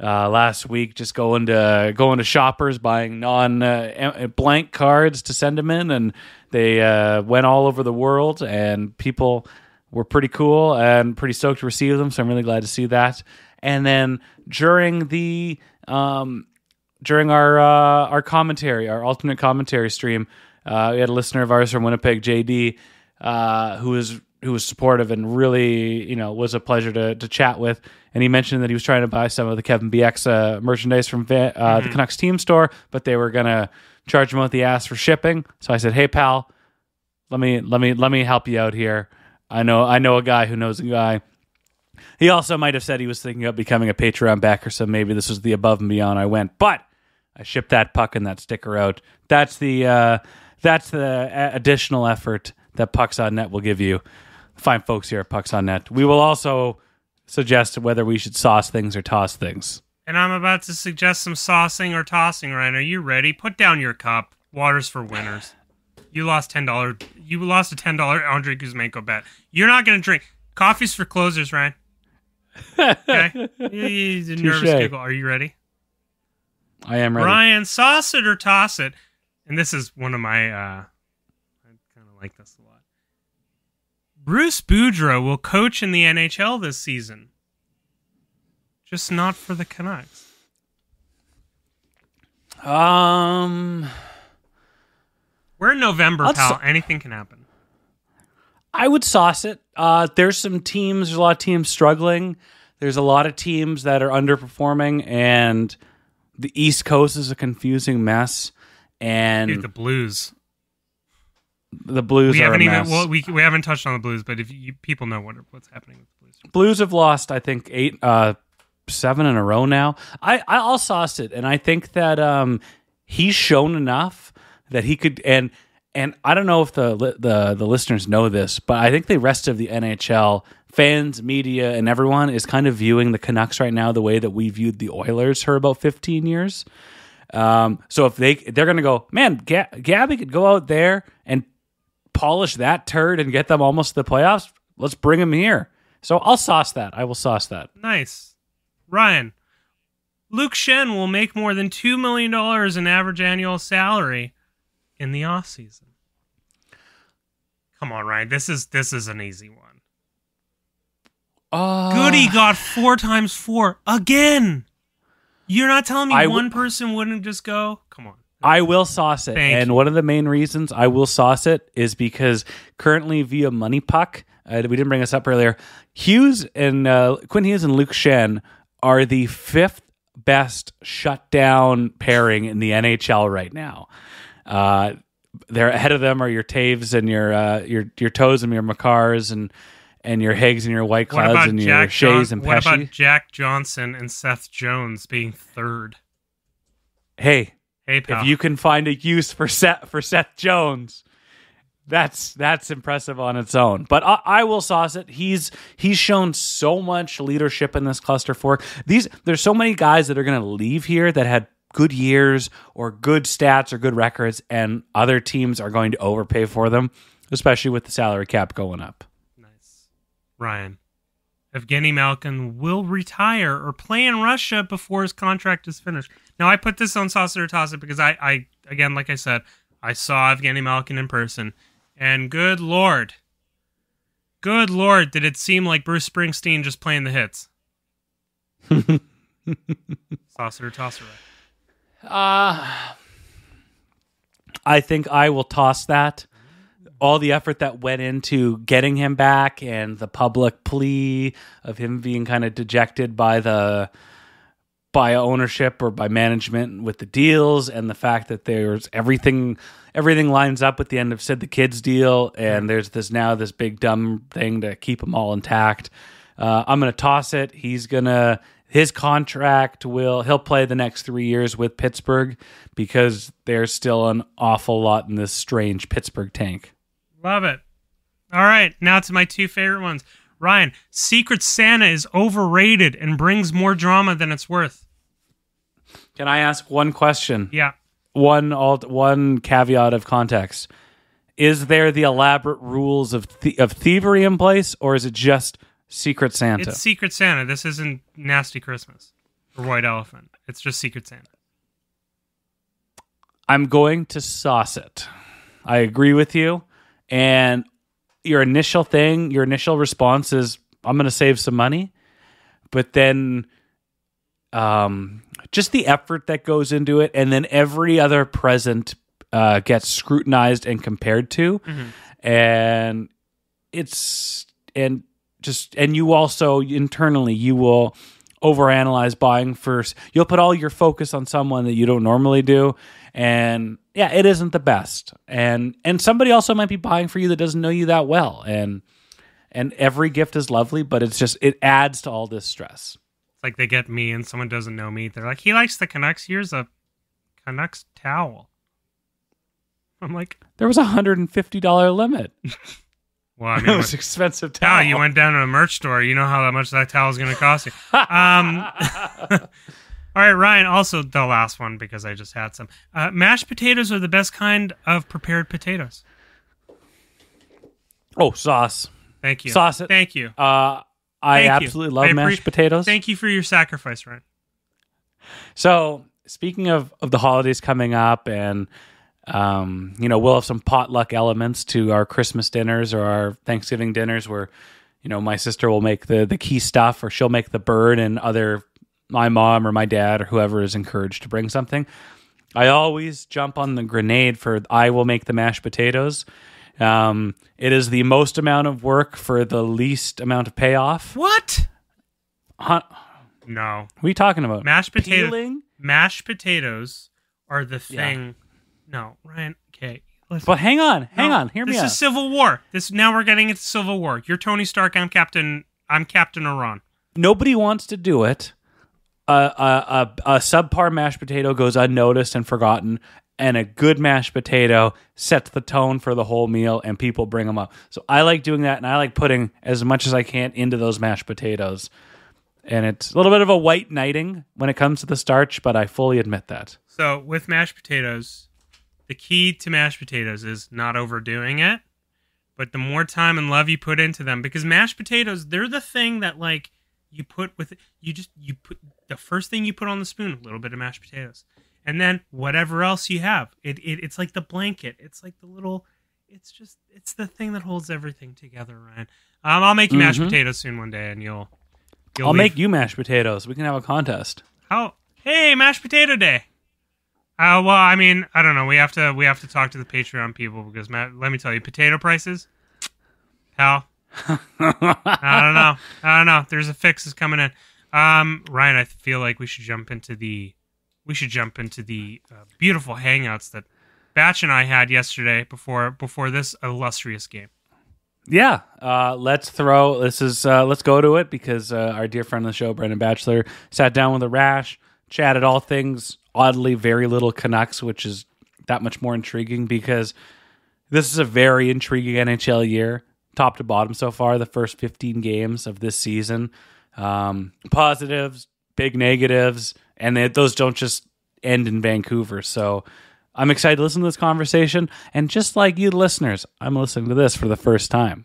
uh, last week just going to going to shoppers buying non uh, blank cards to send them in, and they uh, went all over the world, and people were pretty cool and pretty stoked to receive them. So I'm really glad to see that. And then during the um, during our uh, our commentary, our alternate commentary stream, uh, we had a listener of ours from Winnipeg, J D, uh, who was who was supportive and really, you know, was a pleasure to to chat with. And he mentioned that he was trying to buy some of the Kevin B X uh, merchandise from Va- uh, mm-hmm. the Canucks team store, but they were gonna charge him out the ass for shipping. So I said, "Hey pal, let me let me let me help you out here. I know I know a guy who knows a guy." He also might have said he was thinking of becoming a Patreon backer, so maybe this was the above and beyond I went. But I shipped that puck and that sticker out. That's the uh, that's the additional effort that Pucks on Net will give you. Fine folks here at Pucks on Net. We will also suggest whether we should sauce things or toss things. And I'm about to suggest some saucing or tossing, Ryan. Are you ready? Put down your cup. Water's for winners. You lost ten dollars. You lost a ten dollars Andre Kuzmenko bet. You're not going to drink. Coffee's for closers, Ryan. Okay. He's a nervous giggle. Are you ready? I am ready. Ryan, sauce it or toss it. And this is one of my uh I kind of like this a lot. Bruce Boudreau will coach in the N H L this season. Just not for the Canucks. Um We're in November, I'll pal. S- Anything can happen. I would sauce it. Uh, there's some teams, there's a lot of teams struggling. There's a lot of teams that are underperforming, and the East Coast is a confusing mess. And dude, the Blues, the Blues we are haven't a mess. Even, well, we we haven't touched on the Blues, but if you, people know what what's happening with the Blues, Blues have lost, I think eight, uh, seven in a row now. I I'll sauce it, and I think that um, he's shown enough that he could and. And I don't know if the, the the listeners know this, but I think the rest of the N H L, fans, media, and everyone is kind of viewing the Canucks right now the way that we viewed the Oilers for about fifteen years. Um, so if they, they're going to go, man, G- Gabby could go out there and polish that turd and get them almost to the playoffs, let's bring him here. So I'll sauce that. I will sauce that. Nice. Ryan, Luke Shen will make more than two million dollars in average annual salary in the off season. Come on, Ryan. This is this is an easy one. Uh, Goody got four times four again. You're not telling me I one person wouldn't just go? Come on. I will sauce it. Thank and you. One of the main reasons I will sauce it is because currently via Money Puck, uh, we didn't bring this up earlier, Hughes and uh, Quinn Hughes and Luke Shen are the fifth best shutdown pairing in the N H L right now. Uh, they're ahead of them are your Taves and your uh, your your Toes and your Makars and and your Higgs and your White Clouds and Jack your Shays John- and Pesci. What about Jack Johnson and Seth Jones being third? Hey. Hey, pal. If you can find a use for Seth, for Seth Jones, that's that's impressive on its own. But I, I will sauce it. He's he's shown so much leadership in this cluster four. These there's so many guys that are going to leave here that had good years or good stats or good records, and other teams are going to overpay for them, especially with the salary cap going up. Nice, Ryan. Evgeny Malkin will retire or play in Russia before his contract is finished. Now, I put this on Sauce It or Toss It because I, I, again, like I said, I saw Evgeny Malkin in person. And good Lord, good Lord, did it seem like Bruce Springsteen just playing the hits. Sauce It or Toss It? Uh, I think I will toss that. All the effort that went into getting him back and the public plea of him being kind of dejected by the by ownership or by management with the deals, and the fact that there's everything everything lines up with the end of Sid the Kid's deal, and there's this now this big dumb thing to keep them all intact. Uh, I'm gonna toss it. He's gonna his contract will he'll play the next three years with Pittsburgh because there's still an awful lot in this strange Pittsburgh tank. Love it. All right, now to my two favorite ones. Ryan, Secret Santa is overrated and brings more drama than it's worth. Can I ask one question? Yeah. One alt, one caveat of context. Is there the elaborate rules of th- of thievery in place, or is it just Secret Santa? It's Secret Santa. This isn't Nasty Christmas or White Elephant. It's just Secret Santa. I'm going to sauce it. I agree with you. And your initial thing, your initial response is, I'm going to save some money. But then um, just the effort that goes into it, and then every other present uh, gets scrutinized and compared to. Mm-hmm. And it's, and just, and you also internally, you will overanalyze buying first. You'll put all your focus on someone that you don't normally do. And yeah, it isn't the best. And and somebody also might be buying for you that doesn't know you that well. And and every gift is lovely, but it's just, it adds to all this stress. It's like they get me and someone doesn't know me. They're like, he likes the Canucks. Here's a Canucks towel. I'm like, there was a one hundred fifty dollars limit. Well, I mean, it was an expensive towel. Yeah, you went down to a merch store. You know how much that towel is going to cost you. Um, all right, Ryan, also the last one because I just had some. Uh, mashed potatoes are the best kind of prepared potatoes. Oh, sauce. Thank you. Sauce it. Thank you. Uh, I Thank absolutely you. love I mashed pre- potatoes. Thank you for your sacrifice, Ryan. So speaking of, of the holidays coming up and... Um, you know, we'll have some potluck elements to our Christmas dinners or our Thanksgiving dinners where, you know, my sister will make the, the key stuff, or she'll make the bird, and other, my mom or my dad or whoever is encouraged to bring something. I always jump on the grenade for, I will make the mashed potatoes. Um, it is the most amount of work for the least amount of payoff. What? Huh? No. What are you talking about? Mashed potato- Peeling? Mashed potatoes are the thing... Yeah. No, Ryan, okay. Listen. But hang on, hang no, on, hear me out. This is Civil War. This Now we're getting into Civil War. You're Tony Stark, I'm Captain I'm Captain Iran. Nobody wants to do it. Uh, uh, uh, a subpar mashed potato goes unnoticed and forgotten, and a good mashed potato sets the tone for the whole meal, and people bring them up. So I like doing that, and I like putting as much as I can into those mashed potatoes. And it's a little bit of a white knighting when it comes to the starch, but I fully admit that. So with mashed potatoes... The key to mashed potatoes is not overdoing it, but the more time and love you put into them, because mashed potatoes, they're the thing that like you put with, you just, you put the first thing you put on the spoon, a little bit of mashed potatoes, and then whatever else you have, it, it it's like the blanket. It's like the little, it, it's just it's the thing that holds everything together, Ryan. Um, I'll make you mm-hmm. mashed potatoes soon one day, and you'll. you'll I'll leave. make you mashed potatoes. We can have a contest. How? Hey, mashed potato day. Uh, well, I mean, I don't know. We have to we have to talk to the Patreon people because, Matt, let me tell you, potato prices. Hell, I don't know. I don't know. There's a fix is coming in. Um, Ryan, I feel like we should jump into the we should jump into the uh, beautiful hangouts that Batch and I had yesterday before before this illustrious game. Yeah, uh, let's throw this is uh, let's go to it because uh, our dear friend of the show, Brendan Batchelor, sat down with Arash, chatted all things. Oddly, very little Canucks, which is that much more intriguing because this is a very intriguing N H L year, top to bottom so far, the first fifteen games of this season. Um, positives, big negatives, and they, those don't just end in Vancouver. So I'm excited to listen to this conversation. And just like you listeners, I'm listening to this for the first time.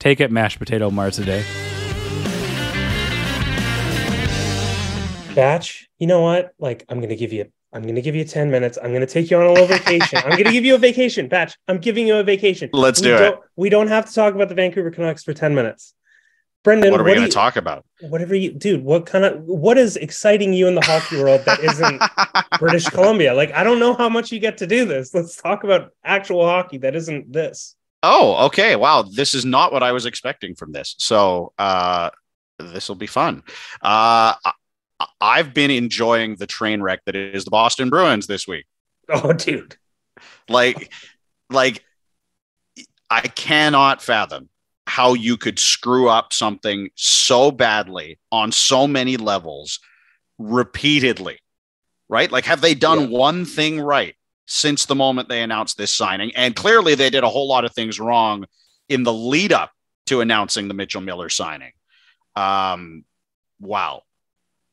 Take it, mashed potato Marzadeh. Batch, you know what? Like, I'm gonna give you, I'm gonna give you ten minutes. I'm gonna take you on a little vacation. I'm gonna give you a vacation, Batch. I'm giving you a vacation. Let's we do it. We don't have to talk about the Vancouver Canucks for ten minutes, Brendan. What are we what gonna you, talk about? Whatever you, dude. What kind of what is exciting you in the hockey world that isn't British Columbia? Like, I don't know how much you get to do this. Let's talk about actual hockey that isn't this. Oh, okay. Wow, this is not what I was expecting from this. So uh, this will be fun. Uh, I've been enjoying the train wreck that is the Boston Bruins this week. Oh, dude. Like, like I cannot fathom how you could screw up something so badly on so many levels repeatedly, right? Like, have they done yeah. one thing right since the moment they announced this signing? And clearly they did a whole lot of things wrong in the lead up to announcing the Mitchell Miller signing. Um, wow.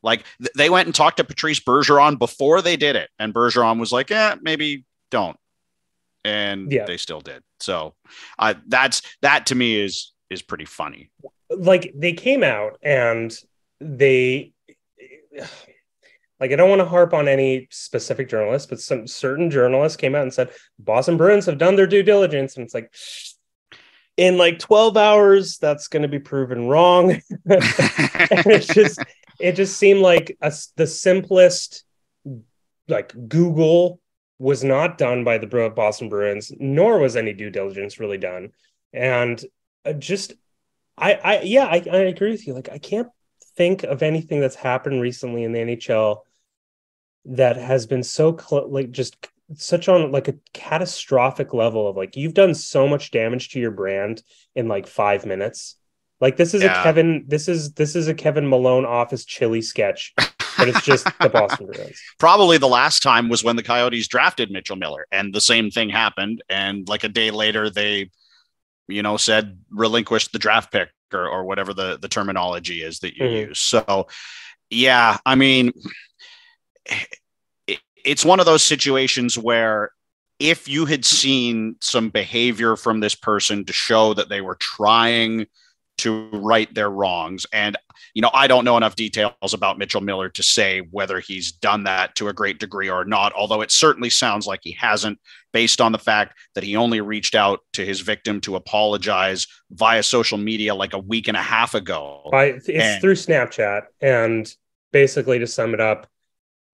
Like, they went and talked to Patrice Bergeron before they did it. And Bergeron was like, eh, maybe don't. And yeah. they still did. So uh, that's that to me is is pretty funny. Like, they came out and they like I don't want to harp on any specific journalist, but some certain journalists came out and said, Boston Bruins have done their due diligence. And it's like, in like twelve hours, that's going to be proven wrong. And it's just It just seemed like a, the simplest, like, Google was not done by the Boston Bruins, nor was any due diligence really done. And just, I, I yeah, I, I agree with you. Like, I can't think of anything that's happened recently in the N H L that has been so, cl- like, just such on, like, a catastrophic level of, like, you've done so much damage to your brand in, like, five minutes. Like, this is yeah. a Kevin, this is this is a Kevin Malone office chili sketch, but it's just the Boston Bruins. Probably the last time was when the Coyotes drafted Mitchell Miller, and the same thing happened. And like a day later, they, you know, said relinquished the draft pick or, or whatever the, the terminology is that you mm-hmm. use. So, yeah, I mean, it, it's one of those situations where if you had seen some behavior from this person to show that they were trying to right their wrongs. And, you know, I don't know enough details about Mitchell Miller to say whether he's done that to a great degree or not, although it certainly sounds like he hasn't, based on the fact that he only reached out to his victim to apologize via social media like a week and a half ago. I, it's and, through Snapchat. And basically, to sum it up,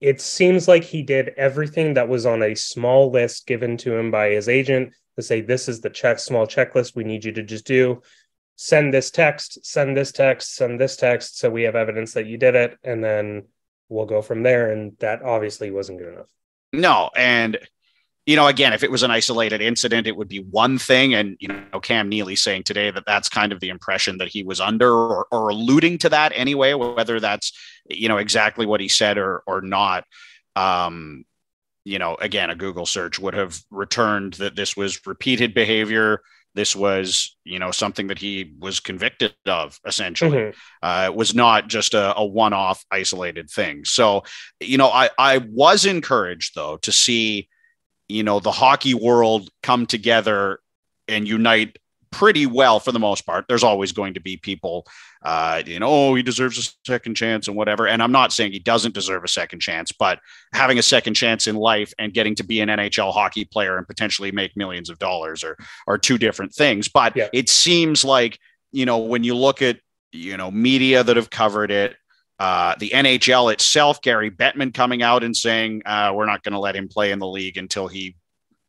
it seems like he did everything that was on a small list given to him by his agent to say, this is the check, small checklist we need you to just do. Send this text, send this text, send this text. So we have evidence that you did it. And then we'll go from there. And that obviously wasn't good enough. No. And, you know, again, if it was an isolated incident, it would be one thing. And, you know, Cam Neely saying today that that's kind of the impression that he was under or, or alluding to that anyway, whether that's, you know, exactly what he said or, or not. Um, you know, again, a Google search would have returned that this was repeated behavior. This was, you know, something that he was convicted of, essentially. Mm-hmm. Uh, it was not just a, a one-off isolated thing. So, you know, I, I was encouraged, though, to see, you know, the hockey world come together and unite pretty well for the most part. There's always going to be people, uh, you know, oh, he deserves a second chance and whatever. And I'm not saying he doesn't deserve a second chance, but having a second chance in life and getting to be an N H L hockey player and potentially make millions of dollars are, are two different things. But yeah. It seems like, you know, when you look at, you know, media that have covered it, Uh, the N H L itself, Gary Bettman coming out and saying, uh, we're not going to let him play in the league until he,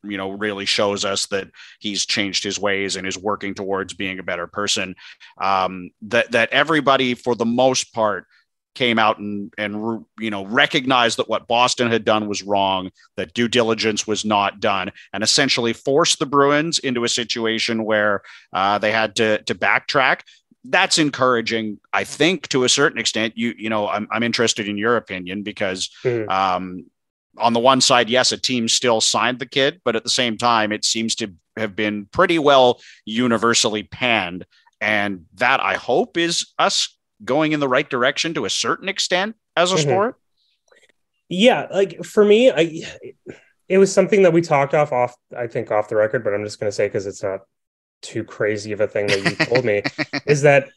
you know, really shows us that he's changed his ways and is working towards being a better person. Um, that, that everybody, for the most part, came out and, and, you know, recognized that what Boston had done was wrong, that due diligence was not done, and essentially forced the Bruins into a situation where uh, they had to, to backtrack. That's encouraging, I think, to a certain extent. You you know, I'm I'm interested in your opinion because mm-hmm. um, on the one side, yes, a team still signed the kid, but at the same time, it seems to have been pretty well universally panned. And that, I hope, is us going in the right direction to a certain extent as a mm-hmm. sport. Yeah, like for me, I it was something that we talked off off, I think, off the record, but I'm just going to say because it's not too crazy of a thing that you told me is that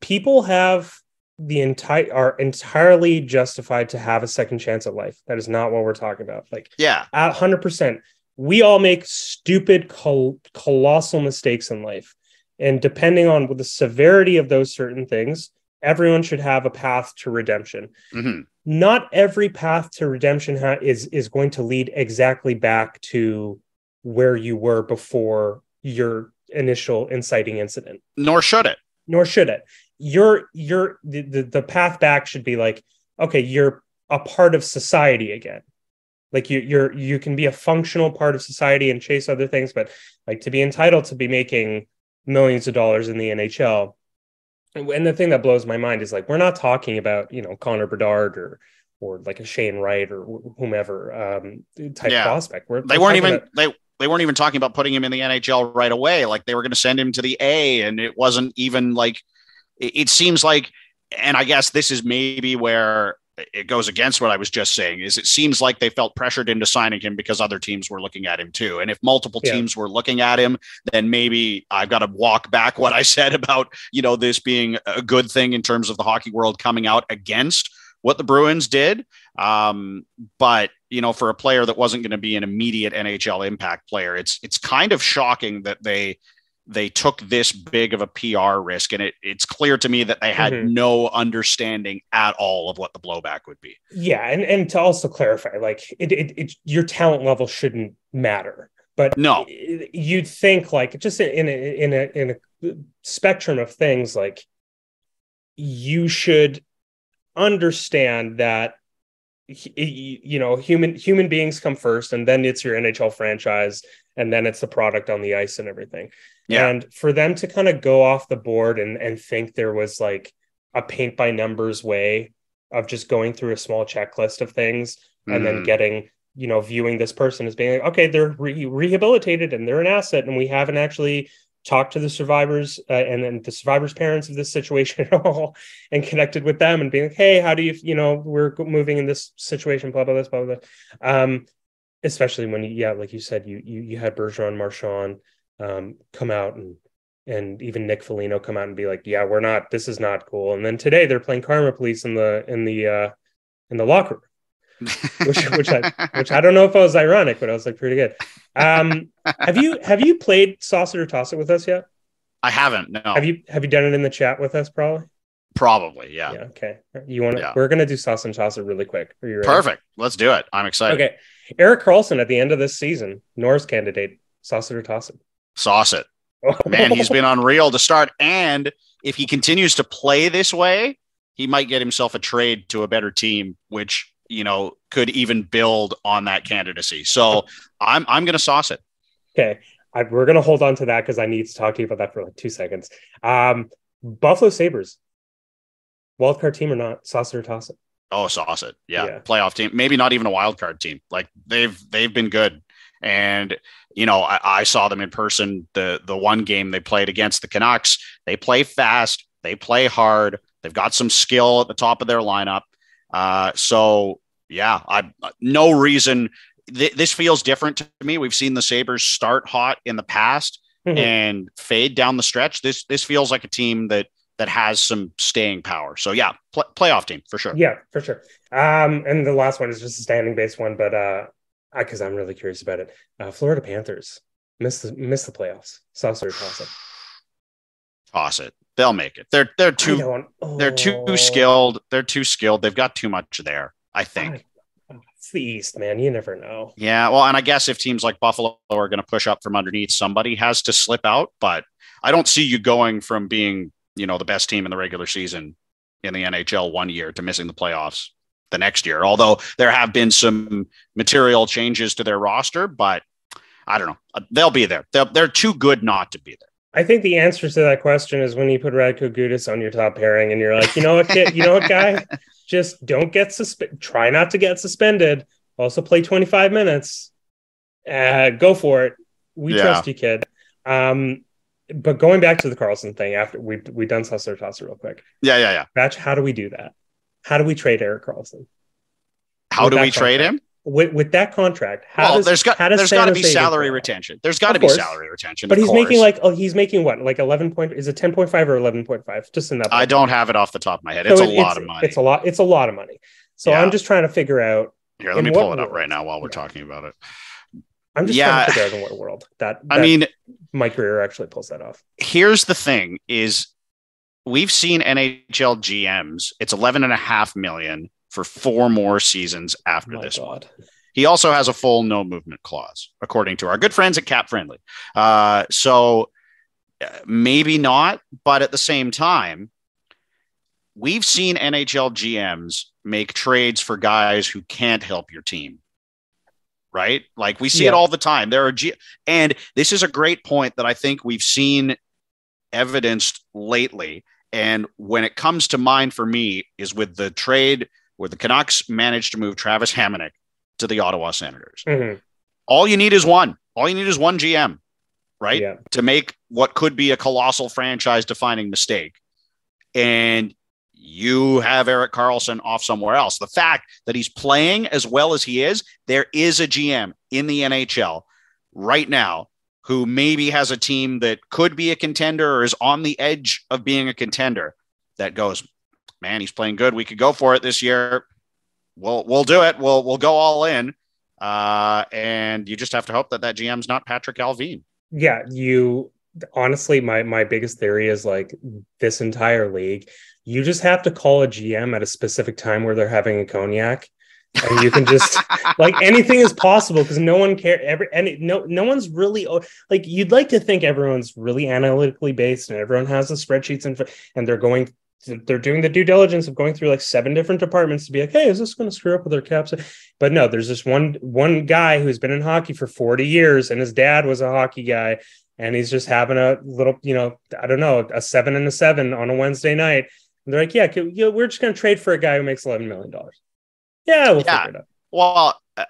people have the entire are entirely justified to have a second chance at life. That is not what we're talking about. Like, yeah, a hundred percent. We all make stupid, col- colossal mistakes in life. And depending on the severity of those certain things, everyone should have a path to redemption. Mm-hmm. Not every path to redemption ha- is, is going to lead exactly back to where you were before your initial inciting incident. Nor should it. Nor should it. Your your the, the the path back should be like, okay, you're a part of society again. Like you you're you can be a functional part of society and chase other things, but like to be entitled to be making millions of dollars in the N H L. And, and the thing that blows my mind is like we're not talking about, you know, Connor Bedard or or like a Shane Wright or whomever um, type yeah. prospect. We're, they we're weren't even about, they. They weren't even talking about putting him in the N H L right away. Like they were going to send him to the A, and it wasn't even like, it seems like, and I guess this is maybe where it goes against what I was just saying, is it seems like they felt pressured into signing him because other teams were looking at him too. And if multiple yeah. teams were looking at him, then maybe I've got to walk back what I said about, you know, this being a good thing in terms of the hockey world coming out against what the Bruins did. Um, but, you know, for a player that wasn't going to be an immediate N H L impact player, it's it's kind of shocking that they they took this big of a P R risk. And it, it's clear to me that they had mm-hmm. no understanding at all of what the blowback would be. Yeah. And, and to also clarify, like it, it, it your talent level shouldn't matter. But no, you'd think like just in a, in a, in a spectrum of things, like you should understand that, you know, human human beings come first, and then it's your N H L franchise, and then it's the product on the ice and everything. Yeah. And for them to kind of go off the board and and think there was like a paint by numbers way of just going through a small checklist of things mm-hmm. and then getting, you know, viewing this person as being like, okay, they're re- rehabilitated and they're an asset, and we haven't actually talked to the survivors uh, and then the survivors' parents of this situation at all and connected with them and being like, hey, how do you, you know, we're moving in this situation, blah, blah, blah, blah, blah. Um, especially when, you, yeah, like you said, you, you, you had Bergeron Marchand um, come out and, and even Nick Foligno come out and be like, yeah, we're not, this is not cool. And then today they're playing Karma Police in the, in the, uh, in the locker room. which which I which I don't know if I was ironic, but I was like pretty good. Um, have you have you played Sauce It or Toss It with us yet? I haven't. No. Have you have you done it in the chat with us? Probably. Probably. Yeah. Yeah, okay. You want? Yeah. We're gonna do Sauce and Toss It really quick. Are you ready? Perfect. Let's do it. I'm excited. Okay. Eric Carlson at the end of this season, Norris candidate. Sauce It or Toss It. Sauce It. Oh. Man, he's been unreal to start, and if he continues to play this way, he might get himself a trade to a better team, which, you know, could even build on that candidacy. So I'm I'm going to sauce it. Okay. I, we're going to hold on to that because I need to talk to you about that for like two seconds. Um, Buffalo Sabres, wildcard team or not, sauce it or toss it? Oh, sauce it. Yeah. yeah. Playoff team. Maybe not even a wildcard team. Like they've they've been good. And, you know, I, I saw them in person. The, the one game they played against the Canucks, they play fast. They play hard. They've got some skill at the top of their lineup. Uh, so yeah, I, no reason th- this feels different to me. We've seen the Sabres start hot in the past. mm-hmm. and fade down the stretch. This this feels like a team that that has some staying power. So yeah, pl- playoff team for sure. Yeah, for sure. Um, and the last one is just a standing based one, but uh, because I'm really curious about it. Uh, Florida Panthers missed the, missed the playoffs. Saw sort of toss it. Toss it. They'll make it. They're they're too oh. they're too skilled. They're too skilled. They've got too much there, I think. God. It's the East, man. You never know. Yeah, well, and I guess if teams like Buffalo are going to push up from underneath, somebody has to slip out. But I don't see you going from being, you know, the best team in the regular season in the N H L one year to missing the playoffs the next year. Although there have been some material changes to their roster, but I don't know. They'll be there. They're, they're too good not to be there. I think the answer to that question is when you put Radko Gudas on your top pairing and you're like, you know what, kid, you know what, guy, just don't get suspended. Try not to get suspended. Also play twenty-five minutes. Uh, go for it. We yeah. trust you, kid. Um, but going back to the Carlson thing, after we've we done Sussler Tosser real quick. Yeah, yeah, yeah. Batch, how do we do that? How do we trade Erik Karlsson? How with do we contract? trade him? With, with that contract, how well, does, there's got, how does there's got to be salary retention. There's got to be salary retention. But he's course. making like, oh, he's making what? Like eleven point, is it ten point five or eleven point five? Just enough. I don't have it off the top of my head. So it's a it's, lot of money. It's a lot. It's a lot of money. So yeah. I'm just trying to figure out. Here, let me pull it up world. right now while we're yeah. talking about it. I'm just yeah. trying to figure out in what world that, that I mean, Mike Greuer actually pulls that off. Here's the thing is we've seen N H L G Ms. It's eleven and a half million for four more seasons after oh this God. one. He also has a full no movement clause, according to our good friends at Cap Friendly. Uh, so maybe not, but at the same time, we've seen N H L G Ms make trades for guys who can't help your team, right? Like we see yeah. it all the time. There are G and this is a great point that I think we've seen evidenced lately. And when it comes to mind for me is with the trade where the Canucks managed to move Travis Hamonic to the Ottawa Senators. Mm-hmm. All you need is one. All you need is one G M, right? Yeah. To make what could be a colossal franchise-defining mistake. And you have Erik Karlsson off somewhere else. The fact that he's playing as well as he is, there is a G M in the N H L right now who maybe has a team that could be a contender or is on the edge of being a contender that goes, man, he's playing good. We could go for it this year. We'll, we'll do it. We'll, we'll go all in. Uh, and you just have to hope that that G M's not Patrick Alvine. Yeah. You honestly, my, my biggest theory is like this entire league, you just have to call a G M at a specific time where they're having a cognac and you can just like anything is possible because no one cares. Every, and it, no, no one's really like, you'd like to think everyone's really analytically based and everyone has the spreadsheets and, and they're going they're doing the due diligence of going through like seven different departments to be like, hey, is this going to screw up with their caps? But no, there's this one, one guy who's been in hockey for forty years and his dad was a hockey guy. And he's just having a little, you know, I don't know, a seven and a seven on a Wednesday night. And they're like, yeah, can, you know, we're just going to trade for a guy who makes eleven million dollars. Yeah. We'll yeah. figure it out. Well, uh,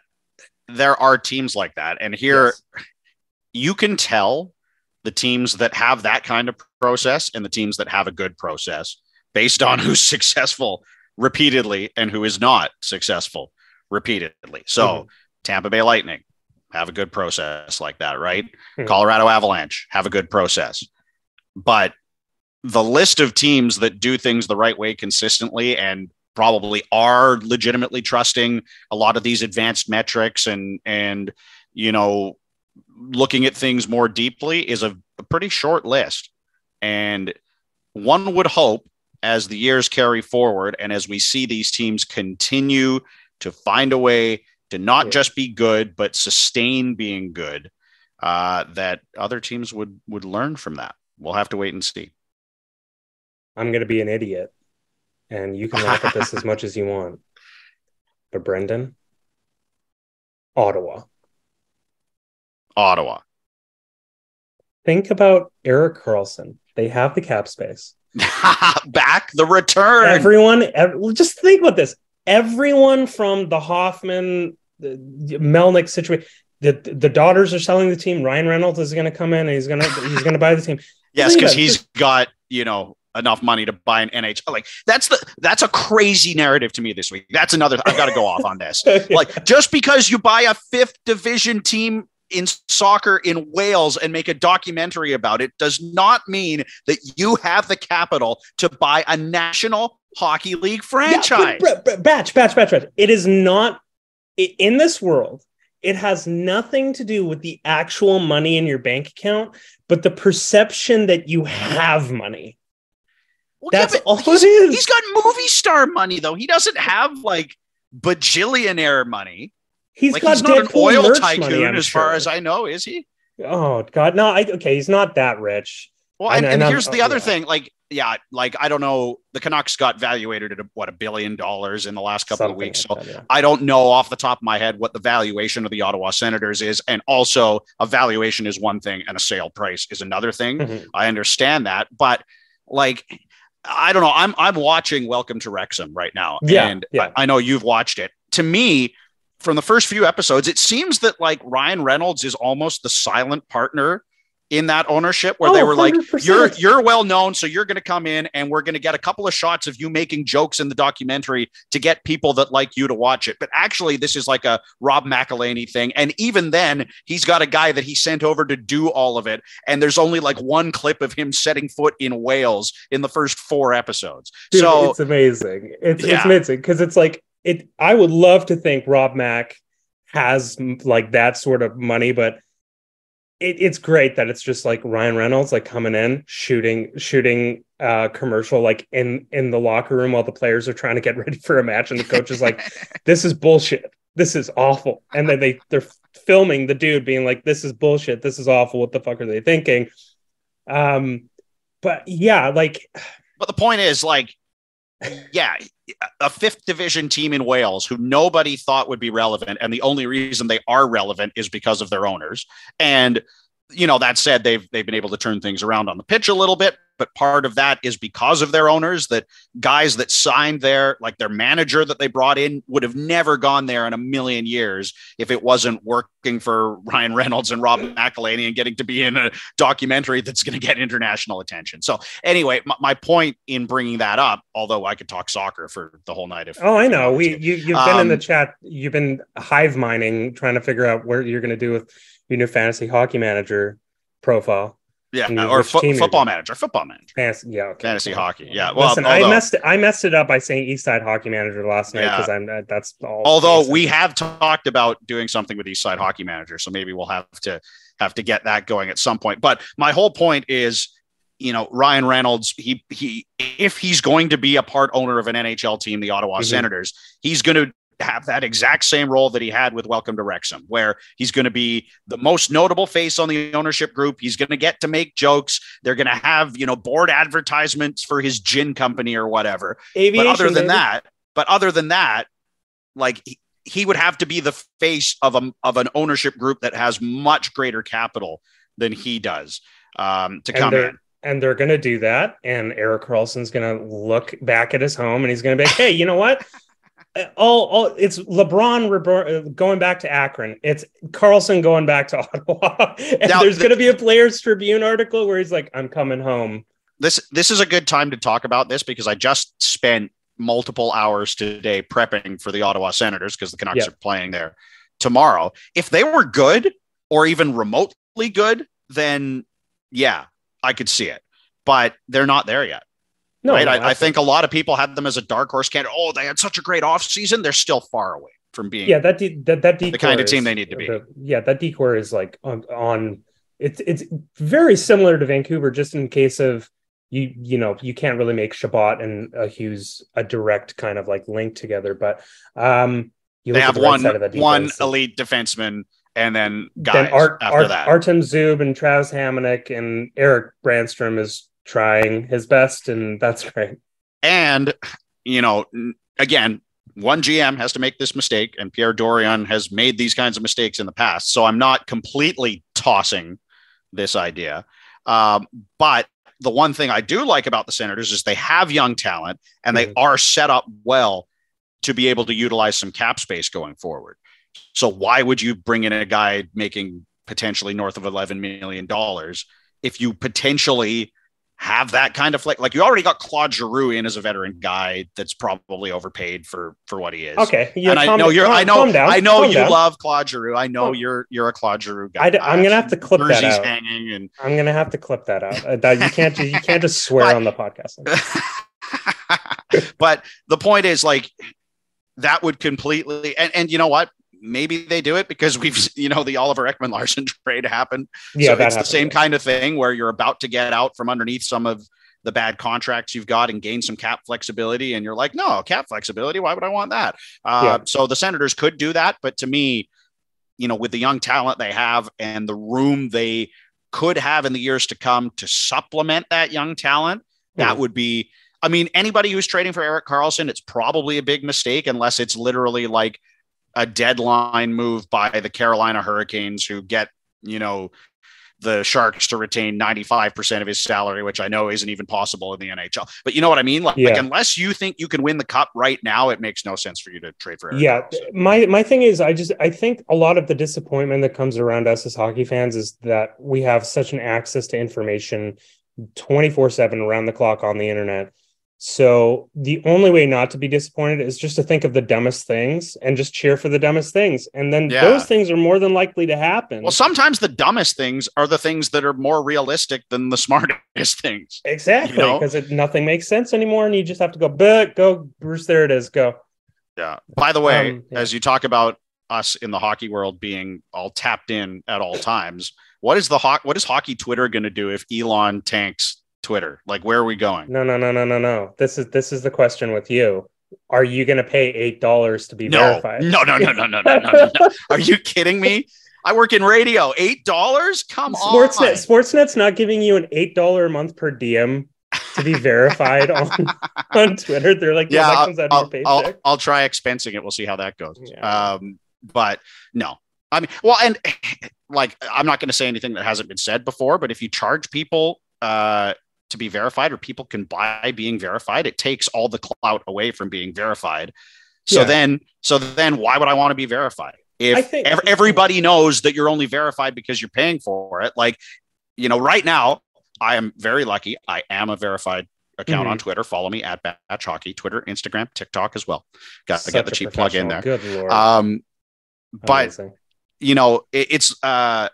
there are teams like that. And here yes. you can tell the teams that have that kind of process and the teams that have a good process based on who's successful repeatedly and who is not successful repeatedly. So mm-hmm. Tampa Bay Lightning have a good process like that, right? Mm-hmm. Colorado Avalanche have a good process. But the list of teams that do things the right way consistently and probably are legitimately trusting a lot of these advanced metrics and, and you know, looking at things more deeply is a, a pretty short list. And one would hope as the years carry forward and as we see these teams continue to find a way to not yeah. just be good, but sustain being good, uh, that other teams would would learn from that. We'll have to wait and see. I'm going to be an idiot, and you can laugh at this as much as you want. But Brendan, Ottawa. Ottawa. Think about Erik Karlsson. They have the cap space. Back the return. Everyone, every, just think about this. Everyone from the Hoffman, the, the Melnick situation, the, the daughters are selling the team. Ryan Reynolds is going to come in and he's going to he's going to buy the team. Yes, because he's just, got you know enough money to buy an N H L. Like that's the that's a crazy narrative to me this week. That's another. I've got to go off on this. Like just because you buy a fifth division team in soccer in Wales and make a documentary about it does not mean that you have the capital to buy a National Hockey League franchise. Yeah, but, but, batch, batch, batch, batch. It is not in this world. It has nothing to do with the actual money in your bank account, but the perception that you have money. Well, That's yeah, all it is. He's got movie star money, though. He doesn't have like bajillionaire money. He's like, got he's not an oil tycoon, money, as sure. far as I know, is he? Oh God, no. I, okay, he's not that rich. Well, and, and, and here's the other yeah. thing, like, yeah, like, I don't know, the Canucks got valuated at, a, what, a billion dollars in the last couple Something of weeks. Like so that, yeah. I don't know off the top of my head what the valuation of the Ottawa Senators is. And also a valuation is one thing and a sale price is another thing. Mm-hmm. I understand that. But like, I don't know. I'm I'm watching Welcome to Wrexham right now. Yeah, and yeah. I, I know you've watched it. To me, from the first few episodes, it seems that like Ryan Reynolds is almost the silent partner in that ownership where oh, they were one hundred percent like, you're, you're well known. So you're going to come in and we're going to get a couple of shots of you making jokes in the documentary to get people that like you to watch it. But actually this is like a Rob McElhaney thing. And even then he's got a guy that he sent over to do all of it. And there's only like one clip of him setting foot in Wales in the first four episodes. Dude, so it's amazing. It's, yeah. it's amazing. Cause it's like, it, I would love to think Rob Mac has like that sort of money, but It, it's great that it's just like Ryan Reynolds, like coming in, shooting, shooting uh commercial, like in, in the locker room while the players are trying to get ready for a match. And the coach is like, this is bullshit. This is awful. And then they, they're filming the dude being like, this is bullshit. This is awful. What the fuck are they thinking? Um, but yeah, like, but the point is like, yeah, a fifth division team in Wales who nobody thought would be relevant. And the only reason they are relevant is because of their owners. And, you know, that said, they've, they've been able to turn things around on the pitch a little bit, but part of that is because of their owners, that guys that signed there, like their manager that they brought in would have never gone there in a million years if it wasn't working for Ryan Reynolds and Rob McElhaney and getting to be in a documentary that's going to get international attention. So anyway, my, my point in bringing that up, although I could talk soccer for the whole night. If oh, I know. We you, You've um, been in the chat. You've been hive mining, trying to figure out where you're going to do with your new fantasy hockey manager profile. Yeah, or fo- football manager, football manager. Fantasy, yeah, okay. Fantasy yeah. hockey. Yeah, well, listen, although, I messed it, I messed it up by saying Eastside Hockey Manager last night because yeah. I'm uh, that's all. Although we have talked about doing something with Eastside Hockey Manager, so maybe we'll have to have to get that going at some point. But my whole point is, you know, Ryan Reynolds, he he, if he's going to be a part owner of an N H L team, the Ottawa mm-hmm. Senators, he's going to have that exact same role that he had with Welcome to Wrexham, where he's going to be the most notable face on the ownership group. He's going to get to make jokes. They're going to have, you know, board advertisements for his gin company or whatever. Aviation, but other than baby. that, but other than that, like he, he would have to be the face of a, of an ownership group that has much greater capital than he does um, to and come in. And they're going to do that. And Eric Carlson's going to look back at his home and he's going to be like, hey, you know what? All, all it's LeBron going back to Akron. It's Carlson going back to Ottawa. And now, there's the, going to be a Players Tribune article where he's like, I'm coming home. This, this is a good time to talk about this because I just spent multiple hours today prepping for the Ottawa Senators because the Canucks yep. are playing there tomorrow. If they were good or even remotely good, then yeah, I could see it, but they're not there yet. No, right? no, I, I think a lot of people had them as a dark horse candidate. Oh, they had such a great offseason. They're still far away from being yeah, that de- that, that decor the kind of team is, they need to be. The, yeah, that decor is like on, on it's it's very similar to Vancouver, just in case of you, you know, you can't really make Shabbat and uh, Hughes a direct kind of like link together. But um, you they have the one, right defense, one elite defenseman. And then guys then Art, after Art, that. Artem Zub and Travis Hamonic and Eric Brandstrom is trying his best, and that's great. And, you know, again, one G M has to make this mistake, and Pierre Dorion has made these kinds of mistakes in the past. So I'm not completely tossing this idea. Um, but the one thing I do like about the Senators is they have young talent, and they mm-hmm. are set up well to be able to utilize some cap space going forward. So why would you bring in a guy making potentially north of eleven million dollars if you potentially have that kind of flick. Like, you already got Claude Giroux in as a veteran guy that's probably overpaid for for what he is. Okay, yeah, and calm, I know you're. Calm, I know. Down, I know you down. love Claude Giroux. I know oh. you're you're a Claude Giroux guy. I d- I'm gonna have to clip Jersey's that out. Hanging and... I'm gonna have to clip that out. Uh, that you can't you can't just swear but, on the podcast. But the point is, like, that would completely and and you know what. Maybe they do it because we've, you know, the Oliver Ekman-Larsson trade happened. Yeah, so it's happened, the same yeah. kind of thing where you're about to get out from underneath some of the bad contracts you've got and gain some cap flexibility. And you're like, no, cap flexibility. Why would I want that? Uh, yeah. So the Senators could do that. But to me, you know, with the young talent they have and the room they could have in the years to come to supplement that young talent, mm. that would be, I mean, anybody who's trading for Erik Karlsson, it's probably a big mistake unless it's literally like a deadline move by the Carolina Hurricanes who get, you know, the Sharks to retain ninety-five percent of his salary, which I know isn't even possible in the N H L, but you know what I mean? Like, yeah. like unless you think you can win the cup right now, it makes no sense for you to trade for Erik Yeah. Karlsson. My, my thing is, I just, I think a lot of the disappointment that comes around us as hockey fans is that we have such an access to information twenty-four seven around the clock on the internet. So the only way not to be disappointed is just to think of the dumbest things and just cheer for the dumbest things. And then yeah. those things are more than likely to happen. Well, sometimes the dumbest things are the things that are more realistic than the smartest things. Exactly. Because you know? nothing makes sense anymore. And you just have to go, but go Bruce, there it is. Go. Yeah. By the way, um, yeah. as you talk about us in the hockey world being all tapped in at all times, what is the ho- what is hockey Twitter going to do if Elon tanks Twitter? Like, where are we going? No, no, no, no, no, no. This is this is the question with you. Are you going to pay eight dollars to be no, verified? No, no, no, no, no, no, no, no. Are you kidding me? I work in radio. Eight dollars? Come Sportsnet, on. Sportsnet. Sportsnet's not giving you an eight dollar a month per diem to be verified on, on Twitter. They're like, yeah, well, that comes out I'll, of your I'll, paycheck. I'll, I'll try expensing it. We'll see how that goes. Yeah. Um, but no, I mean, well, and like, I'm not going to say anything that hasn't been said before. But if you charge people, uh. to be verified, or people can buy being verified, it takes all the clout away from being verified. So yeah. then, so then why would I want to be verified? If I think- ev- everybody knows that you're only verified because you're paying for it. Like, you know, right now I am very lucky. I am a verified account mm-hmm. on Twitter. Follow me at Batch Hockey, Twitter, Instagram, TikTok as well. Got to get the cheap plug in there. Good Lord. Um, but Amazing. you know, it, it's, uh,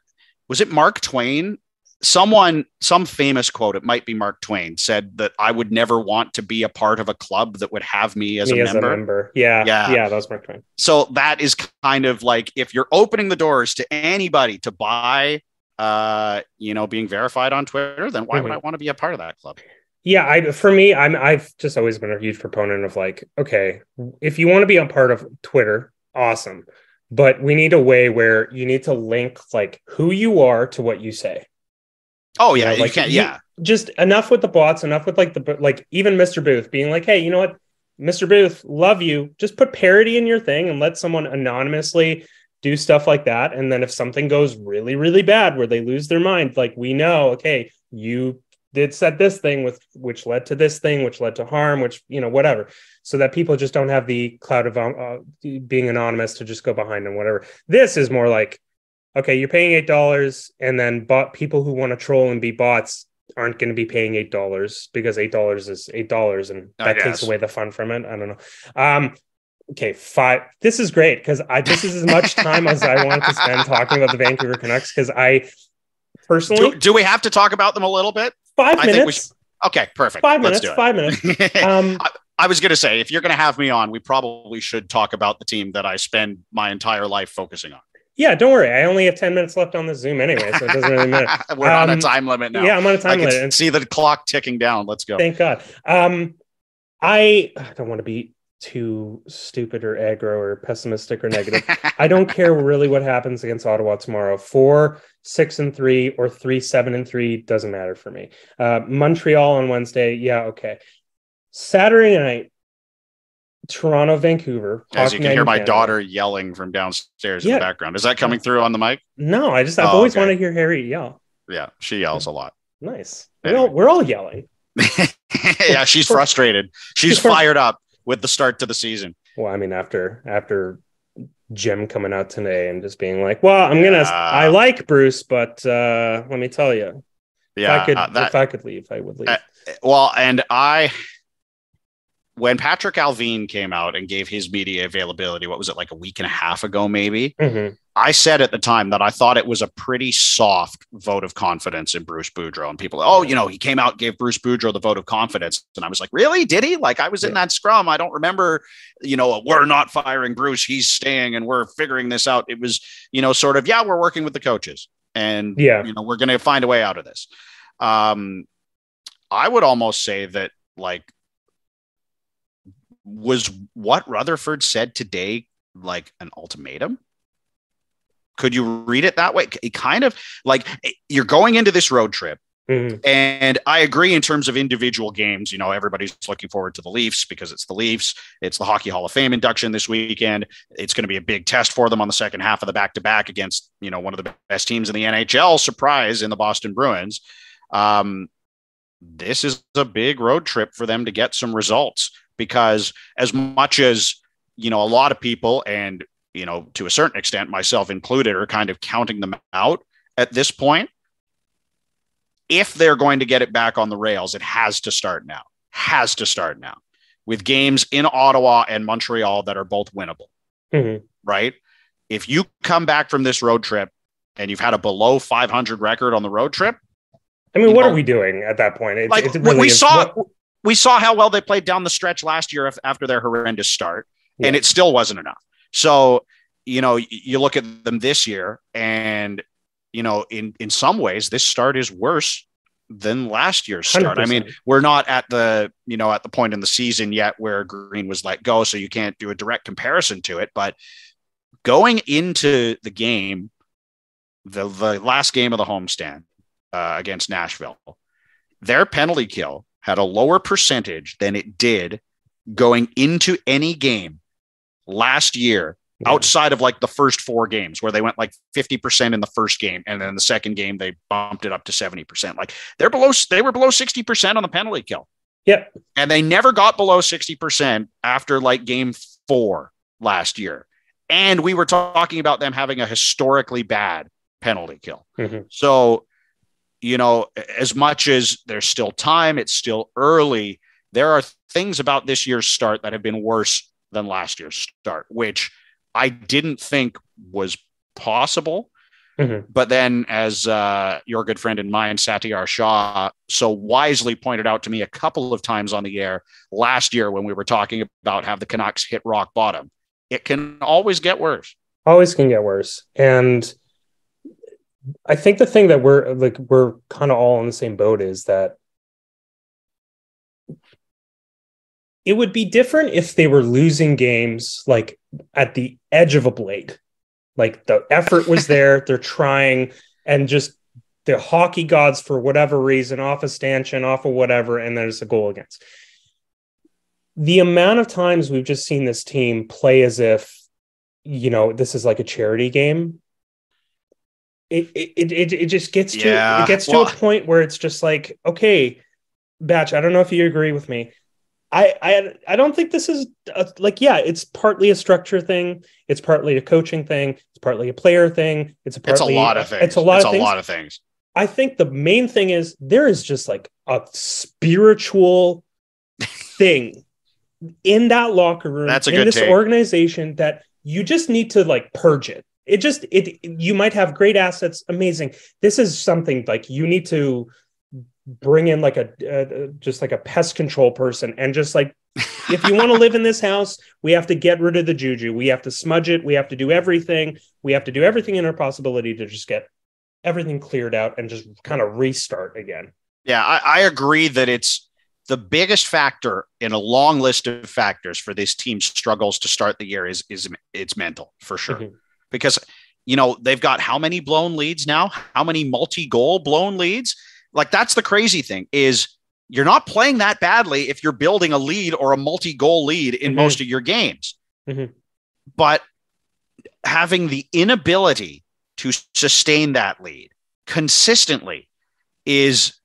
was it Mark Twain? Someone, some famous quote, it might be Mark Twain, said that I would never want to be a part of a club that would have me as, me a, as member. a member. Yeah. Yeah. Yeah. That was Mark Twain. So that is kind of like, if you're opening the doors to anybody to buy, uh, you know, being verified on Twitter, then why mm-hmm. would I want to be a part of that club? Yeah. I, for me, I'm, I've just always been a huge proponent of like, okay, if you want to be a part of Twitter, awesome. But we need a way where you need to link like who you are to what you say. Oh yeah, you know, like, you can't, yeah. You, just enough with the bots, enough with like the like even Mister Booth being like, "Hey, you know what, Mister Booth, love you. Just put parody in your thing and let someone anonymously do stuff like that. And then if something goes really, really bad where they lose their mind, like we know, okay, you did said this thing with which led to this thing, which led to harm, which you know whatever, so that people just don't have the cloud of uh, being anonymous to just go behind and whatever. This is more like." Okay, you're paying eight dollars, and then bot people who want to troll and be bots aren't going to be paying eight dollars because eight dollars is eight dollars, and that takes away the fun from it. I don't know. Um, okay, five. This is great because I this is as much time as I wanted to spend talking about the Vancouver Canucks because I personally do, do we have to talk about them a little bit? Five I minutes. Think we should, okay, perfect. Five Let's minutes. Five minutes. Um, I, I was going to say if you're going to have me on, we probably should talk about the team that I spend my entire life focusing on. Yeah, don't worry. I only have ten minutes left on the Zoom anyway, so it doesn't really matter. We're um, on a time limit now. Yeah, I'm on a time I limit. I can see the clock ticking down. Let's go. Thank God. Um, I, I don't want to be too stupid or aggro or pessimistic or negative. I don't care really what happens against Ottawa tomorrow. Four, six and three or three, seven and three doesn't matter for me. Uh, Montreal on Wednesday. Yeah, okay. Saturday night. Toronto, Vancouver. As you can hear my Canada. daughter yelling from downstairs yeah. in the background. Is that coming through on the mic? No, I just, I've oh, always okay. wanted to hear Harry yell. Yeah, she yells a lot. Nice. Anyway. We're, all, we're all yelling. yeah, she's frustrated. She's fired up with the start to the season. Well, I mean, after after Jim coming out today and just being like, well, I'm going to, uh, I like Bruce, but uh, let me tell you, Yeah, if I could, uh, that, if I could leave, I would leave. Uh, well, and I, when Patrick Alvine came out and gave his media availability, what was it, like a week and a half ago, maybe? Mm-hmm. I said at the time that I thought it was a pretty soft vote of confidence in Bruce Boudreau, and people, oh, you know, he came out, gave Bruce Boudreau the vote of confidence. And I was like, really? Did he? Like, I was yeah. in that scrum. I don't remember, you know, we're not firing Bruce. He's staying and we're figuring this out. It was, you know, sort of, yeah, we're working with the coaches and, yeah. you know, we're going to find a way out of this. Um, I would almost say that, like, was what Rutherford said today, like an ultimatum? Could you read it that way? It kind of like you're going into this road trip. Mm-hmm. And I agree in terms of individual games, you know, everybody's looking forward to the Leafs because it's the Leafs. It's the Hockey Hall of Fame induction this weekend. It's going to be a big test for them on the second half of the back-to-back against, you know, one of the best teams in the N H L, surprise, in the Boston Bruins. Um, this is a big road trip for them to get some results because as much as, you know, a lot of people and, you know, to a certain extent, myself included, are kind of counting them out at this point. If they're going to get it back on the rails, it has to start now, has to start now with games in Ottawa and Montreal that are both winnable, mm-hmm. right? If you come back from this road trip and you've had a below five hundred record on the road trip. I mean, what know, are we doing at that point? It's, like, it's really we saw, what... we saw how well they played down the stretch last year after their horrendous start, yeah. and it still wasn't enough. So, you know, you look at them this year and, you know, in, in some ways, this start is worse than last year's start. one hundred percent. I mean, we're not at the, you know, at the point in the season yet where Green was let go. So you can't do a direct comparison to it. But going into the game, the, the last game of the homestand uh, against Nashville, their penalty kill had a lower percentage than it did going into any game last year, yeah. outside of like the first four games where they went like fifty percent in the first game. And then the second game, they bumped it up to seventy percent. Like they're below, they were below sixty percent on the penalty kill. Yep. And they never got below sixty percent after like game four last year. And we were talking about them having a historically bad penalty kill. Mm-hmm. So, you know, as much as there's still time, it's still early. There are things about this year's start that have been worse than last year's start, which I didn't think was possible. Mm-hmm. But then as uh, your good friend and mine, Satiar Shah, so wisely pointed out to me a couple of times on the air last year when we were talking about have the Canucks hit rock bottom, it can always get worse. Always can get worse. And I think the thing that we're like, we're kind of all in the same boat is that it would be different if they were losing games like at the edge of a blade, like the effort was there, they're trying, and just the hockey gods for whatever reason, off a stanchion, off of whatever, and there's a goal against. The amount of times we've just seen this team play as if, you know, this is like a charity game. It it it, it just gets to yeah. it gets to well, a point where it's just like, okay, Batch, I don't know if you agree with me. I, I I don't think this is a, like, yeah, it's partly a structure thing. It's partly a coaching thing. It's partly a player thing. It's a, partly, it's a lot of things. It's a lot, it's of, a things. lot of things. I think the main thing is there is just like a spiritual thing in that locker room. That's a in good this take. Organization that you just need to like purge it. It just, it, you might have great assets. Amazing. This is something like you need to bring in like a uh, just like a pest control person and just like if you want to live in this house, we have to get rid of the juju, we have to smudge it, we have to do everything we have to do everything in our possibility to just get everything cleared out and just kind of restart again. Yeah, I, I agree that it's the biggest factor in a long list of factors for this team's struggles to start the year is is it's mental for sure. Mm-hmm. Because, you know, they've got how many blown leads now, how many multi-goal blown leads. Like, that's the crazy thing is you're not playing that badly if you're building a lead or a multi-goal lead in mm-hmm. most of your games. Mm-hmm. But having the inability to sustain that lead consistently is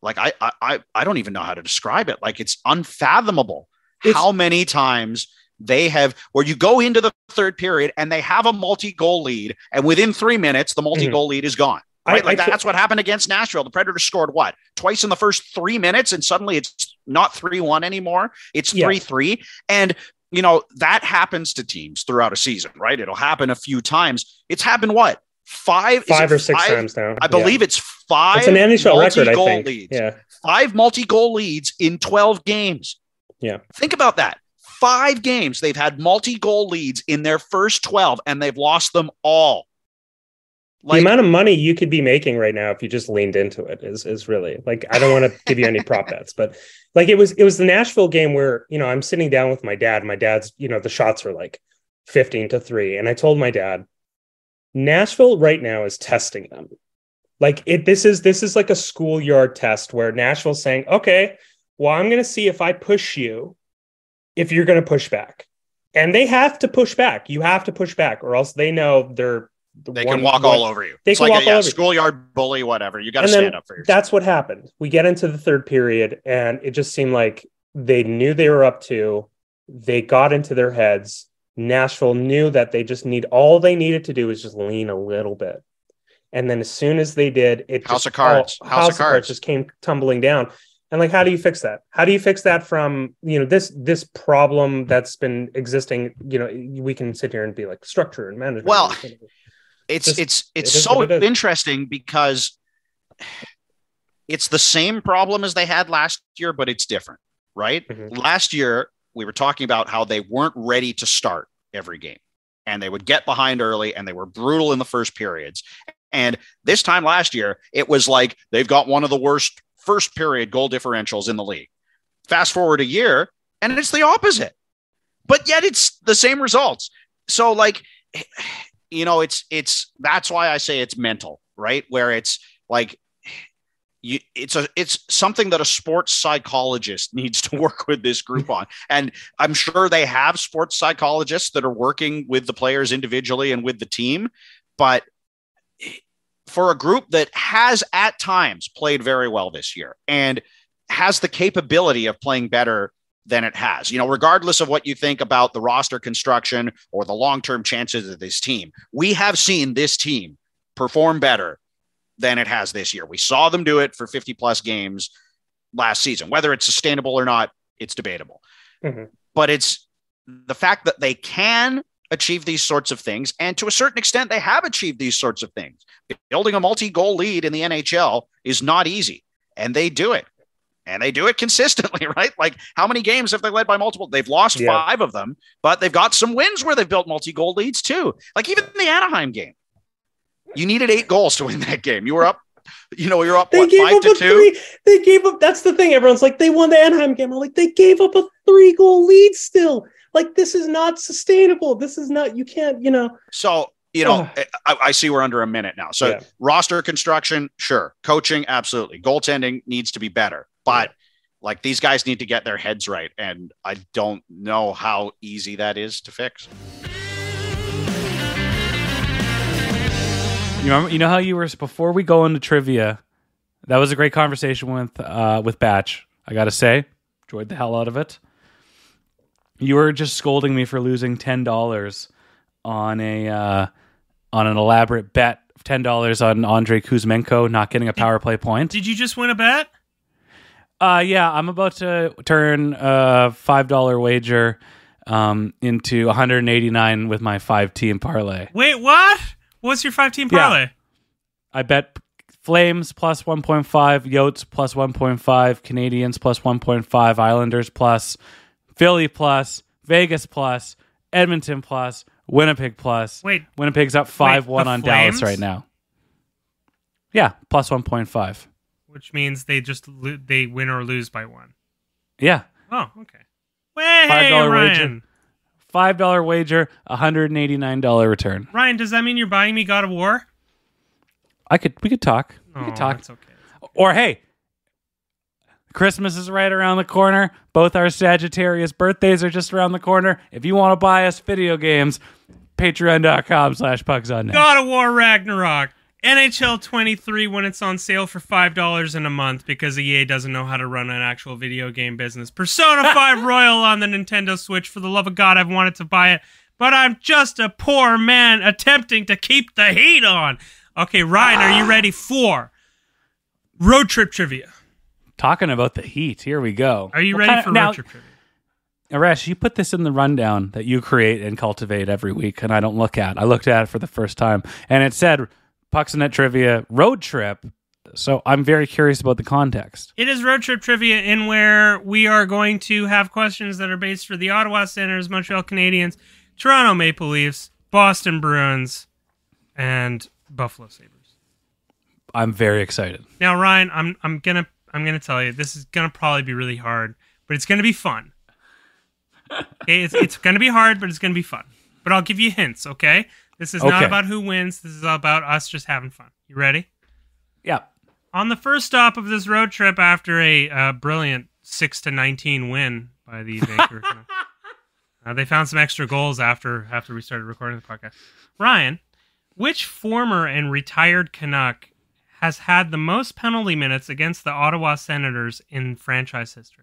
like, I, I, I don't even know how to describe it. Like, it's unfathomable it's- how many times they have where you go into the third period and they have a multi-goal lead. And within three minutes, the multi-goal mm-hmm. lead is gone. Right? I, like I, that's I, what happened against Nashville. The Predators scored what? Twice in the first three minutes, and suddenly it's not three one anymore. It's three three. Yeah. And, you know, that happens to teams throughout a season, right? It'll happen a few times. It's happened what? Five, five or six five? times now. I believe yeah. it's five. It's an N H L record, I think. Leads. Yeah. Five multi-goal leads in twelve games. Yeah. Think about that. Five games they've had multi-goal leads in their first twelve, and they've lost them all. Like, the amount of money you could be making right now if you just leaned into it is is really, like, I don't want to give you any prop bets, but like it was it was the Nashville game where, you know, I'm sitting down with my dad. My dad's, you know, the shots are like fifteen to three, and I told my dad, Nashville right now is testing them. Like it this is this is like a schoolyard test where Nashville's saying, okay, well, I'm going to see if I push you, if you're going to push back. And they have to push back. You have to push back, or else they know they're The they one, can walk one, all over you. They it's can like walk a, yeah, all over schoolyard you. Bully, whatever. You got to stand up for yourself. That's what happened. We get into the third period, and it just seemed like they knew they were up to. They got into their heads. Nashville knew that they just need all they needed to do was just lean a little bit, and then as soon as they did, it house just, of cards, all, house, house of cards. cards just came tumbling down. And like, how do you fix that? How do you fix that from, you know, this this problem that's been existing? You know, we can sit here and be like structure and management. Well. And It's Just, it's it's it so it interesting because it's the same problem as they had last year, but it's different, right? Mm-hmm. Last year, we were talking about how they weren't ready to start every game, and they would get behind early, and they were brutal in the first periods. And this time last year, it was like they've got one of the worst first period goal differentials in the league. Fast forward a year, and it's the opposite. But yet it's the same results. So like... You know, it's, it's, that's why I say it's mental, right? Where it's like, you, it's a, it's something that a sports psychologist needs to work with this group on. And I'm sure they have sports psychologists that are working with the players individually and with the team. But for a group that has at times played very well this year and has the capability of playing better than it has, you know, regardless of what you think about the roster construction or the long-term chances of this team, we have seen this team perform better than it has this year. We saw them do it for fifty plus games last season, whether it's sustainable or not, it's debatable, mm-hmm. but it's the fact that they can achieve these sorts of things. And to a certain extent, they have achieved these sorts of things. Building a multi-goal lead in the N H L is not easy, and they do it. And they do it consistently, right? Like, how many games have they led by multiple? They've lost yeah. five of them, but they've got some wins where they've built multi-goal leads too. Like even the Anaheim game, you needed eight goals to win that game. You were up, you know, you're up what, five up to two. Three, they gave up. That's the thing. Everyone's like, they won the Anaheim game. I'm like, they gave up a three-goal lead still. Like, this is not sustainable. This is not. You can't. You know. So. You know, oh. I, I see we're under a minute now. So yeah. roster construction, sure. Coaching, absolutely. Goaltending needs to be better. But yeah. like these guys need to get their heads right. And I don't know how easy that is to fix. You know, you know how you were before we go into trivia. That was a great conversation with uh, with Batch. I got to say, enjoyed the hell out of it. You were just scolding me for losing ten dollars on a... Uh, on an elaborate bet of ten dollars on Andre Kuzmenko not getting a power play point. Did you just win a bet? Uh, yeah, I'm about to turn a five dollar wager um, into one hundred eighty-nine with my five-team parlay. Wait, what? What's your five-team parlay? Yeah. I bet Flames plus one point five, Yotes plus one point five, Canadians plus one point five, Islanders plus, Philly plus, Vegas plus, Edmonton plus, Winnipeg plus. Wait, Winnipeg's up five one on Flames? Dallas right now. Yeah, plus one point five. Which means they just lo- they win or lose by one. Yeah. Oh, okay. Way, five dollar Ryan. Wager. five dollar wager, one hundred eighty-nine dollars return. Ryan, does that mean you're buying me God of War? I could we could talk. We oh, could talk. That's okay. That's okay. Or hey, Christmas is right around the corner. Both our Sagittarius birthdays are just around the corner. If you want to buy us video games, patreon.com slash pucks on net. God of War Ragnarok. N H L twenty-three when it's on sale for five dollars in a month because E A doesn't know how to run an actual video game business. Persona five Royal on the Nintendo Switch. For the love of God, I've wanted to buy it, but I'm just a poor man attempting to keep the heat on. Okay, Ryan, are you ready for road trip trivia? Talking about the heat, here we go. Are you what ready kind of, for road now, trip trivia? Arash, you put this in the rundown that you create and cultivate every week, and I don't look at. I looked at it for the first time, and it said Pucks on Net Trivia Road Trip. So I'm very curious about the context. It is road trip trivia in where we are going to have questions that are based for the Ottawa Senators, Montreal Canadiens, Toronto Maple Leafs, Boston Bruins, and Buffalo Sabres. I'm very excited. Now, Ryan, I'm I'm gonna I'm gonna tell you this is gonna probably be really hard, but it's gonna be fun. Okay, it's it's gonna be hard, but it's gonna be fun. But I'll give you hints. Okay, this is okay. Not about who wins. This is about us just having fun. You ready? Yeah. On the first stop of this road trip, after a uh, brilliant six to nineteen win by the Vancouver Canucks, uh, they found some extra goals after after we started recording the podcast. Ryan, which former and retired Canuck has had the most penalty minutes against the Ottawa Senators in franchise history?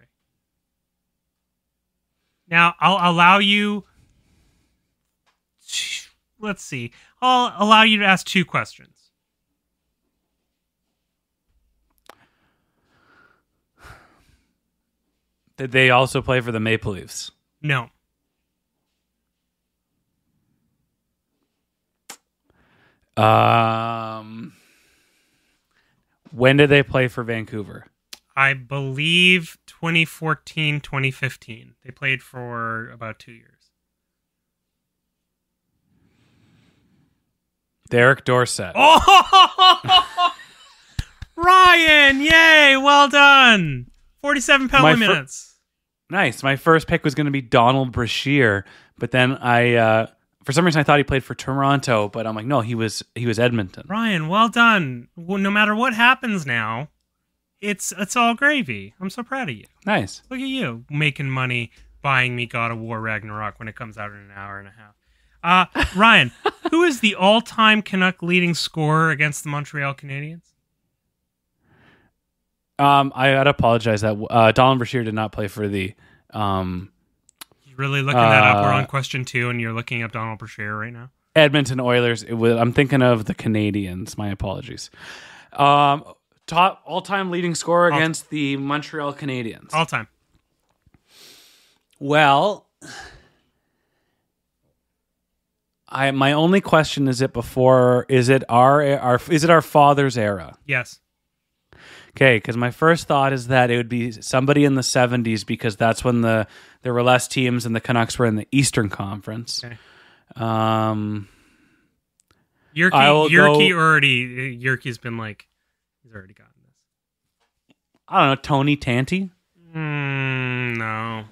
Now, I'll allow you... Let's see. I'll allow you to ask two questions. Did they also play for the Maple Leafs? No. Um, when did they play for Vancouver? I believe twenty fourteen, twenty fifteen. They played for about two years. Derek Dorsett. Oh! Ryan, yay, well done. forty-seven penalty My minutes. Fir- Nice. My first pick was going to be Donald Brashear, but then I, uh, for some reason, I thought he played for Toronto, but I'm like, no, he was he was Edmonton. Ryan, well done. Well, no matter what happens now, it's it's all gravy. I'm so proud of you. Nice. Look at you making money, buying me God of War Ragnarok when it comes out in an hour and a half. Uh, Ryan, who is the all-time Canuck leading scorer against the Montreal Canadiens? Um, I I'd apologize that uh, Donald Brashear did not play for the. Um, you're really looking uh, that up. We're on question two, and you're looking up Donald Brashear right now. Edmonton Oilers. It was, I'm thinking of the Canadiens. My apologies. Um, top all-time leading scorer all against time. the Montreal Canadiens. All time. Well, I my only question is: it before? Is it our our? Is it our father's era? Yes. Okay, because my first thought is that it would be somebody in the seventies because that's when the there were less teams and the Canucks were in the Eastern Conference. Okay. Um, Yerke, Yerke go, already, Yerke's been like, he's already gotten this. I don't know, Tony Tanti? Mm, no.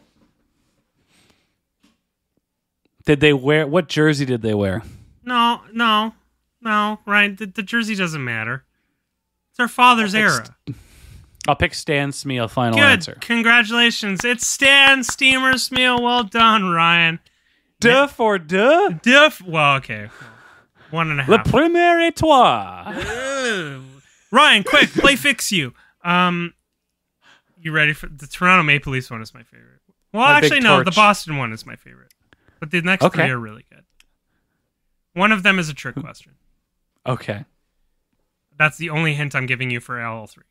Did they wear, what jersey did they wear? No, no, no, Ryan, the, the jersey doesn't matter. Our father's I'll era. St- I'll pick Stan Smeal, final Good. answer. Congratulations. It's Stan Steamer Smeal. Well done, Ryan. Deux for deux? Deux. Well, okay. One and a half. Le premier et trois. Ryan, quick, play fix you. Um, you ready for the Toronto Maple Leafs one is my favorite. Well, my actually, no, the Boston one is my favorite. But the next okay. three are really good. One of them is a trick question. Okay. That's the only hint I'm giving you for L L three.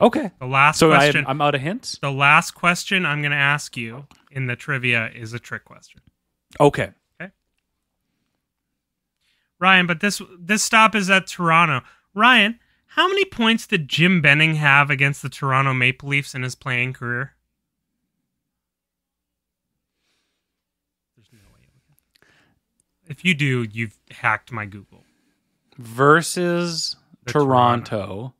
Okay. The last so question. I, I'm out of hints? The last question I'm going to ask you in the trivia is a trick question. Okay. Okay. Ryan, but this this stop is at Toronto. Ryan, how many points did Jim Benning have against the Toronto Maple Leafs in his playing career? There's no way. If you do, you've hacked my Google. Versus... Toronto,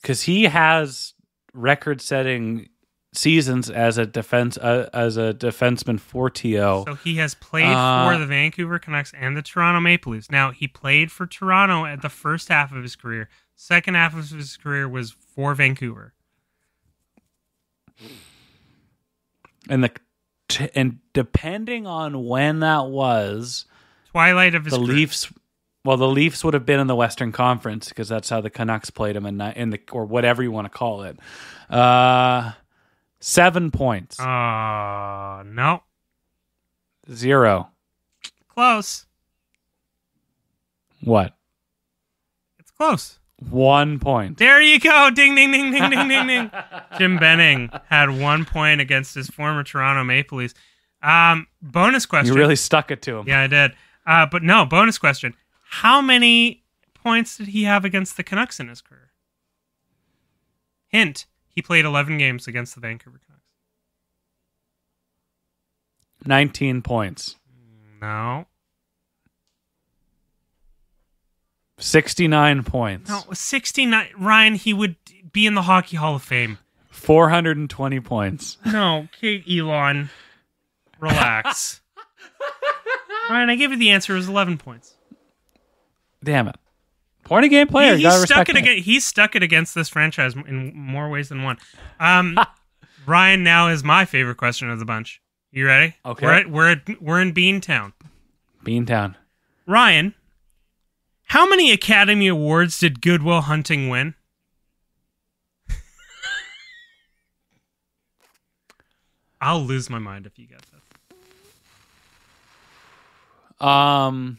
because he has record-setting seasons as a defense uh, as a defenseman for T O. So he has played uh, for the Vancouver Canucks and the Toronto Maple Leafs. Now, he played for Toronto at the first half of his career. Second half of his career was for Vancouver. And the t- and depending on when that was... Twilight of his the career. The Leafs... Well, the Leafs would have been in the Western Conference because that's how the Canucks played them, in, in the or whatever you want to call it. Uh, seven points. Uh, no. Zero. Close. What? Close. One point. There you go. Ding, ding, ding, ding, ding, ding, ding. Jim Benning had one point against his former Toronto Maple Leafs. Um, bonus question. You really stuck it to him. Yeah, I did. Uh, but no, bonus question. How many points did he have against the Canucks in his career? Hint, he played eleven games against the Vancouver Canucks. nineteen points. No. sixty-nine points. No, sixty-nine. Ryan, he would be in the Hockey Hall of Fame. four hundred twenty points. No, Kate Elon. Relax. Ryan, I gave you the answer. It was eleven points. Damn it. Point of game player. He, he's, stuck it against, he's stuck it against this franchise in more ways than one. Um, Ryan, now is my favorite question of the bunch. You ready? Okay. We're at, we're at, we're in Beantown. Beantown. Ryan, how many Academy Awards did Good Will Hunting win? I'll lose my mind if you get that. Um,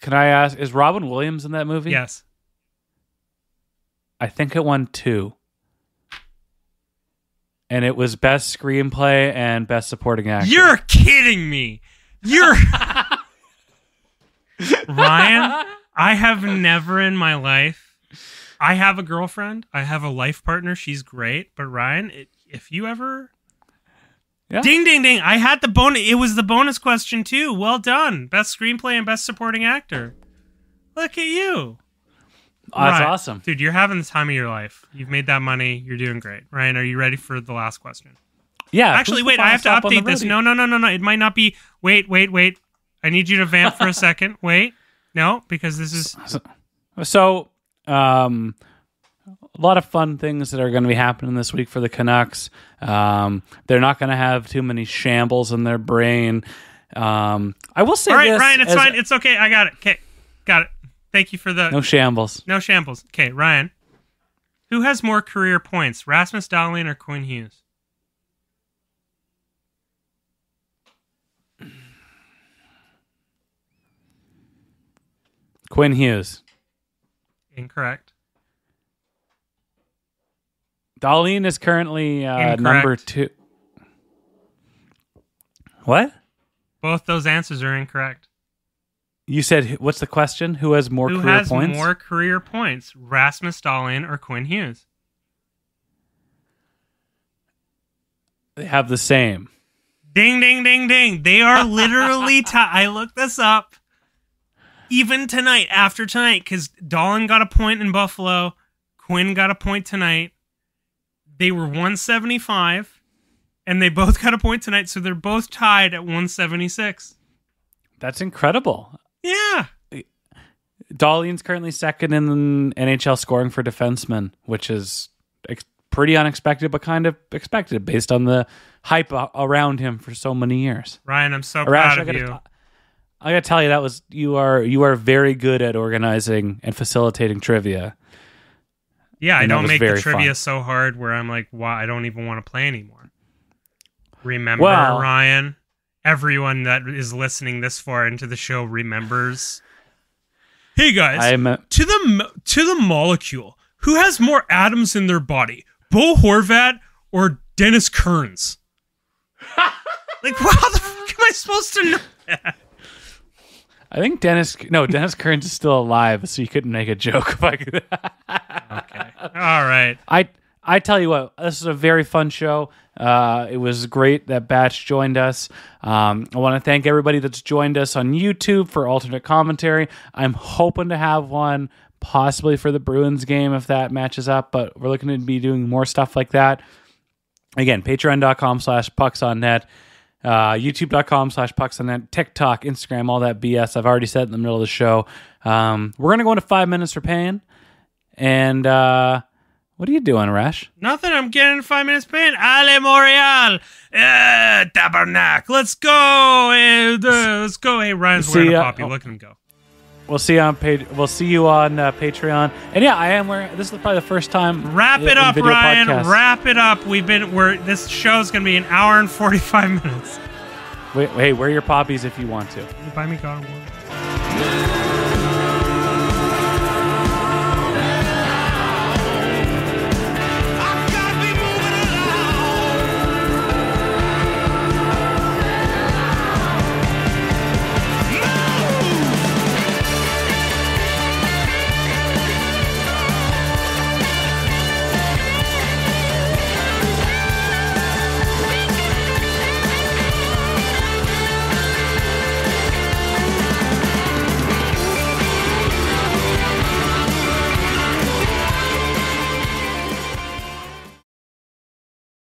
can I ask, is Robin Williams in that movie? Yes. I think it won two. And it was best screenplay and best supporting actor. You're kidding me. You're... Ryan, I have never in my life... I have a girlfriend. I have a life partner. She's great. But Ryan, it, if you ever... Yeah. Ding, ding, ding. I had the bonus... It was the bonus question, too. Well done. Best screenplay and best supporting actor. Look at you. Oh, that's Ryan, awesome. Dude, you're having the time of your life. You've made that money. You're doing great. Ryan, are you ready for the last question? Yeah. Actually, wait, I have to update this. No, no, no, no, no. It might not be... Wait, wait, wait. I need you to vamp for a second. Wait. No, because this is... So, um, a lot of fun things that are going to be happening this week for the Canucks. Um, they're not going to have too many shambles in their brain. Um, I will say All right, this Ryan, it's fine. A- it's okay. I got it. Okay. Got it. Thank you for the... No shambles. No shambles. Okay, Ryan. Who has more career points, Rasmus Dahlin or Quinn Hughes? Quinn Hughes. Incorrect. Dahlin is currently uh, number two. What? Both those answers are incorrect. You said, what's the question? Who has more Who career has points? Who has more career points, Rasmus Dahlin or Quinn Hughes? They have the same. Ding, ding, ding, ding. They are literally tied. I looked this up. Even tonight, after tonight, because Dahlin got a point in Buffalo. Quinn got a point tonight. They were one seventy-five, and they both got a point tonight, so they're both tied at one seventy-six. That's incredible. Yeah. Dahlin's currently second in N H L scoring for defensemen, which is ex- pretty unexpected, but kind of expected based on the hype a- around him for so many years. Ryan, I'm so Arash, proud of I gotta, you. I gotta tell you, that was you are you are very good at organizing and facilitating trivia. Yeah, I don't make the trivia fun. so hard where I'm like, wow, I don't even want to play anymore. Remember, well, Ryan. Everyone that is listening this far into the show remembers. Hey guys, I'm a- to the to the molecule. Who has more atoms in their body, Bo Horvat or Dennis Kearns? Like, how the fuck am I supposed to know that? I think Dennis. No, Dennis Kearns is still alive, so you couldn't make a joke like that. Okay. All right. I. I tell you what, this is a very fun show. Uh, it was great that Batch joined us. Um, I want to thank everybody that's joined us on YouTube for alternate commentary. I'm hoping to have one possibly for the Bruins game if that matches up, but we're looking to be doing more stuff like that. Again, patreon.com slash pucks on net, uh, youtube.com slash pucks on net, TikTok, Instagram, all that B S. I've already said in the middle of the show. Um, we're going to go into five minutes for paying, and... Uh, what are you doing, Arash? Nothing. I'm getting five minutes pain. Ale Montreal. Uh, Tabarnak. Let's go. Uh, let's go. Hey, Ryan's see, wearing a poppy. Uh, oh. Look at him go. We'll see on page. We'll see you on uh, Patreon. And yeah, I am wearing. This is probably the first time. Wrap it up, Ryan. Podcast. Wrap it up. We've been. We're. This show's gonna be an hour and forty-five minutes. Wait, wait. Wear your poppies if you want to. Can you buy me God of War?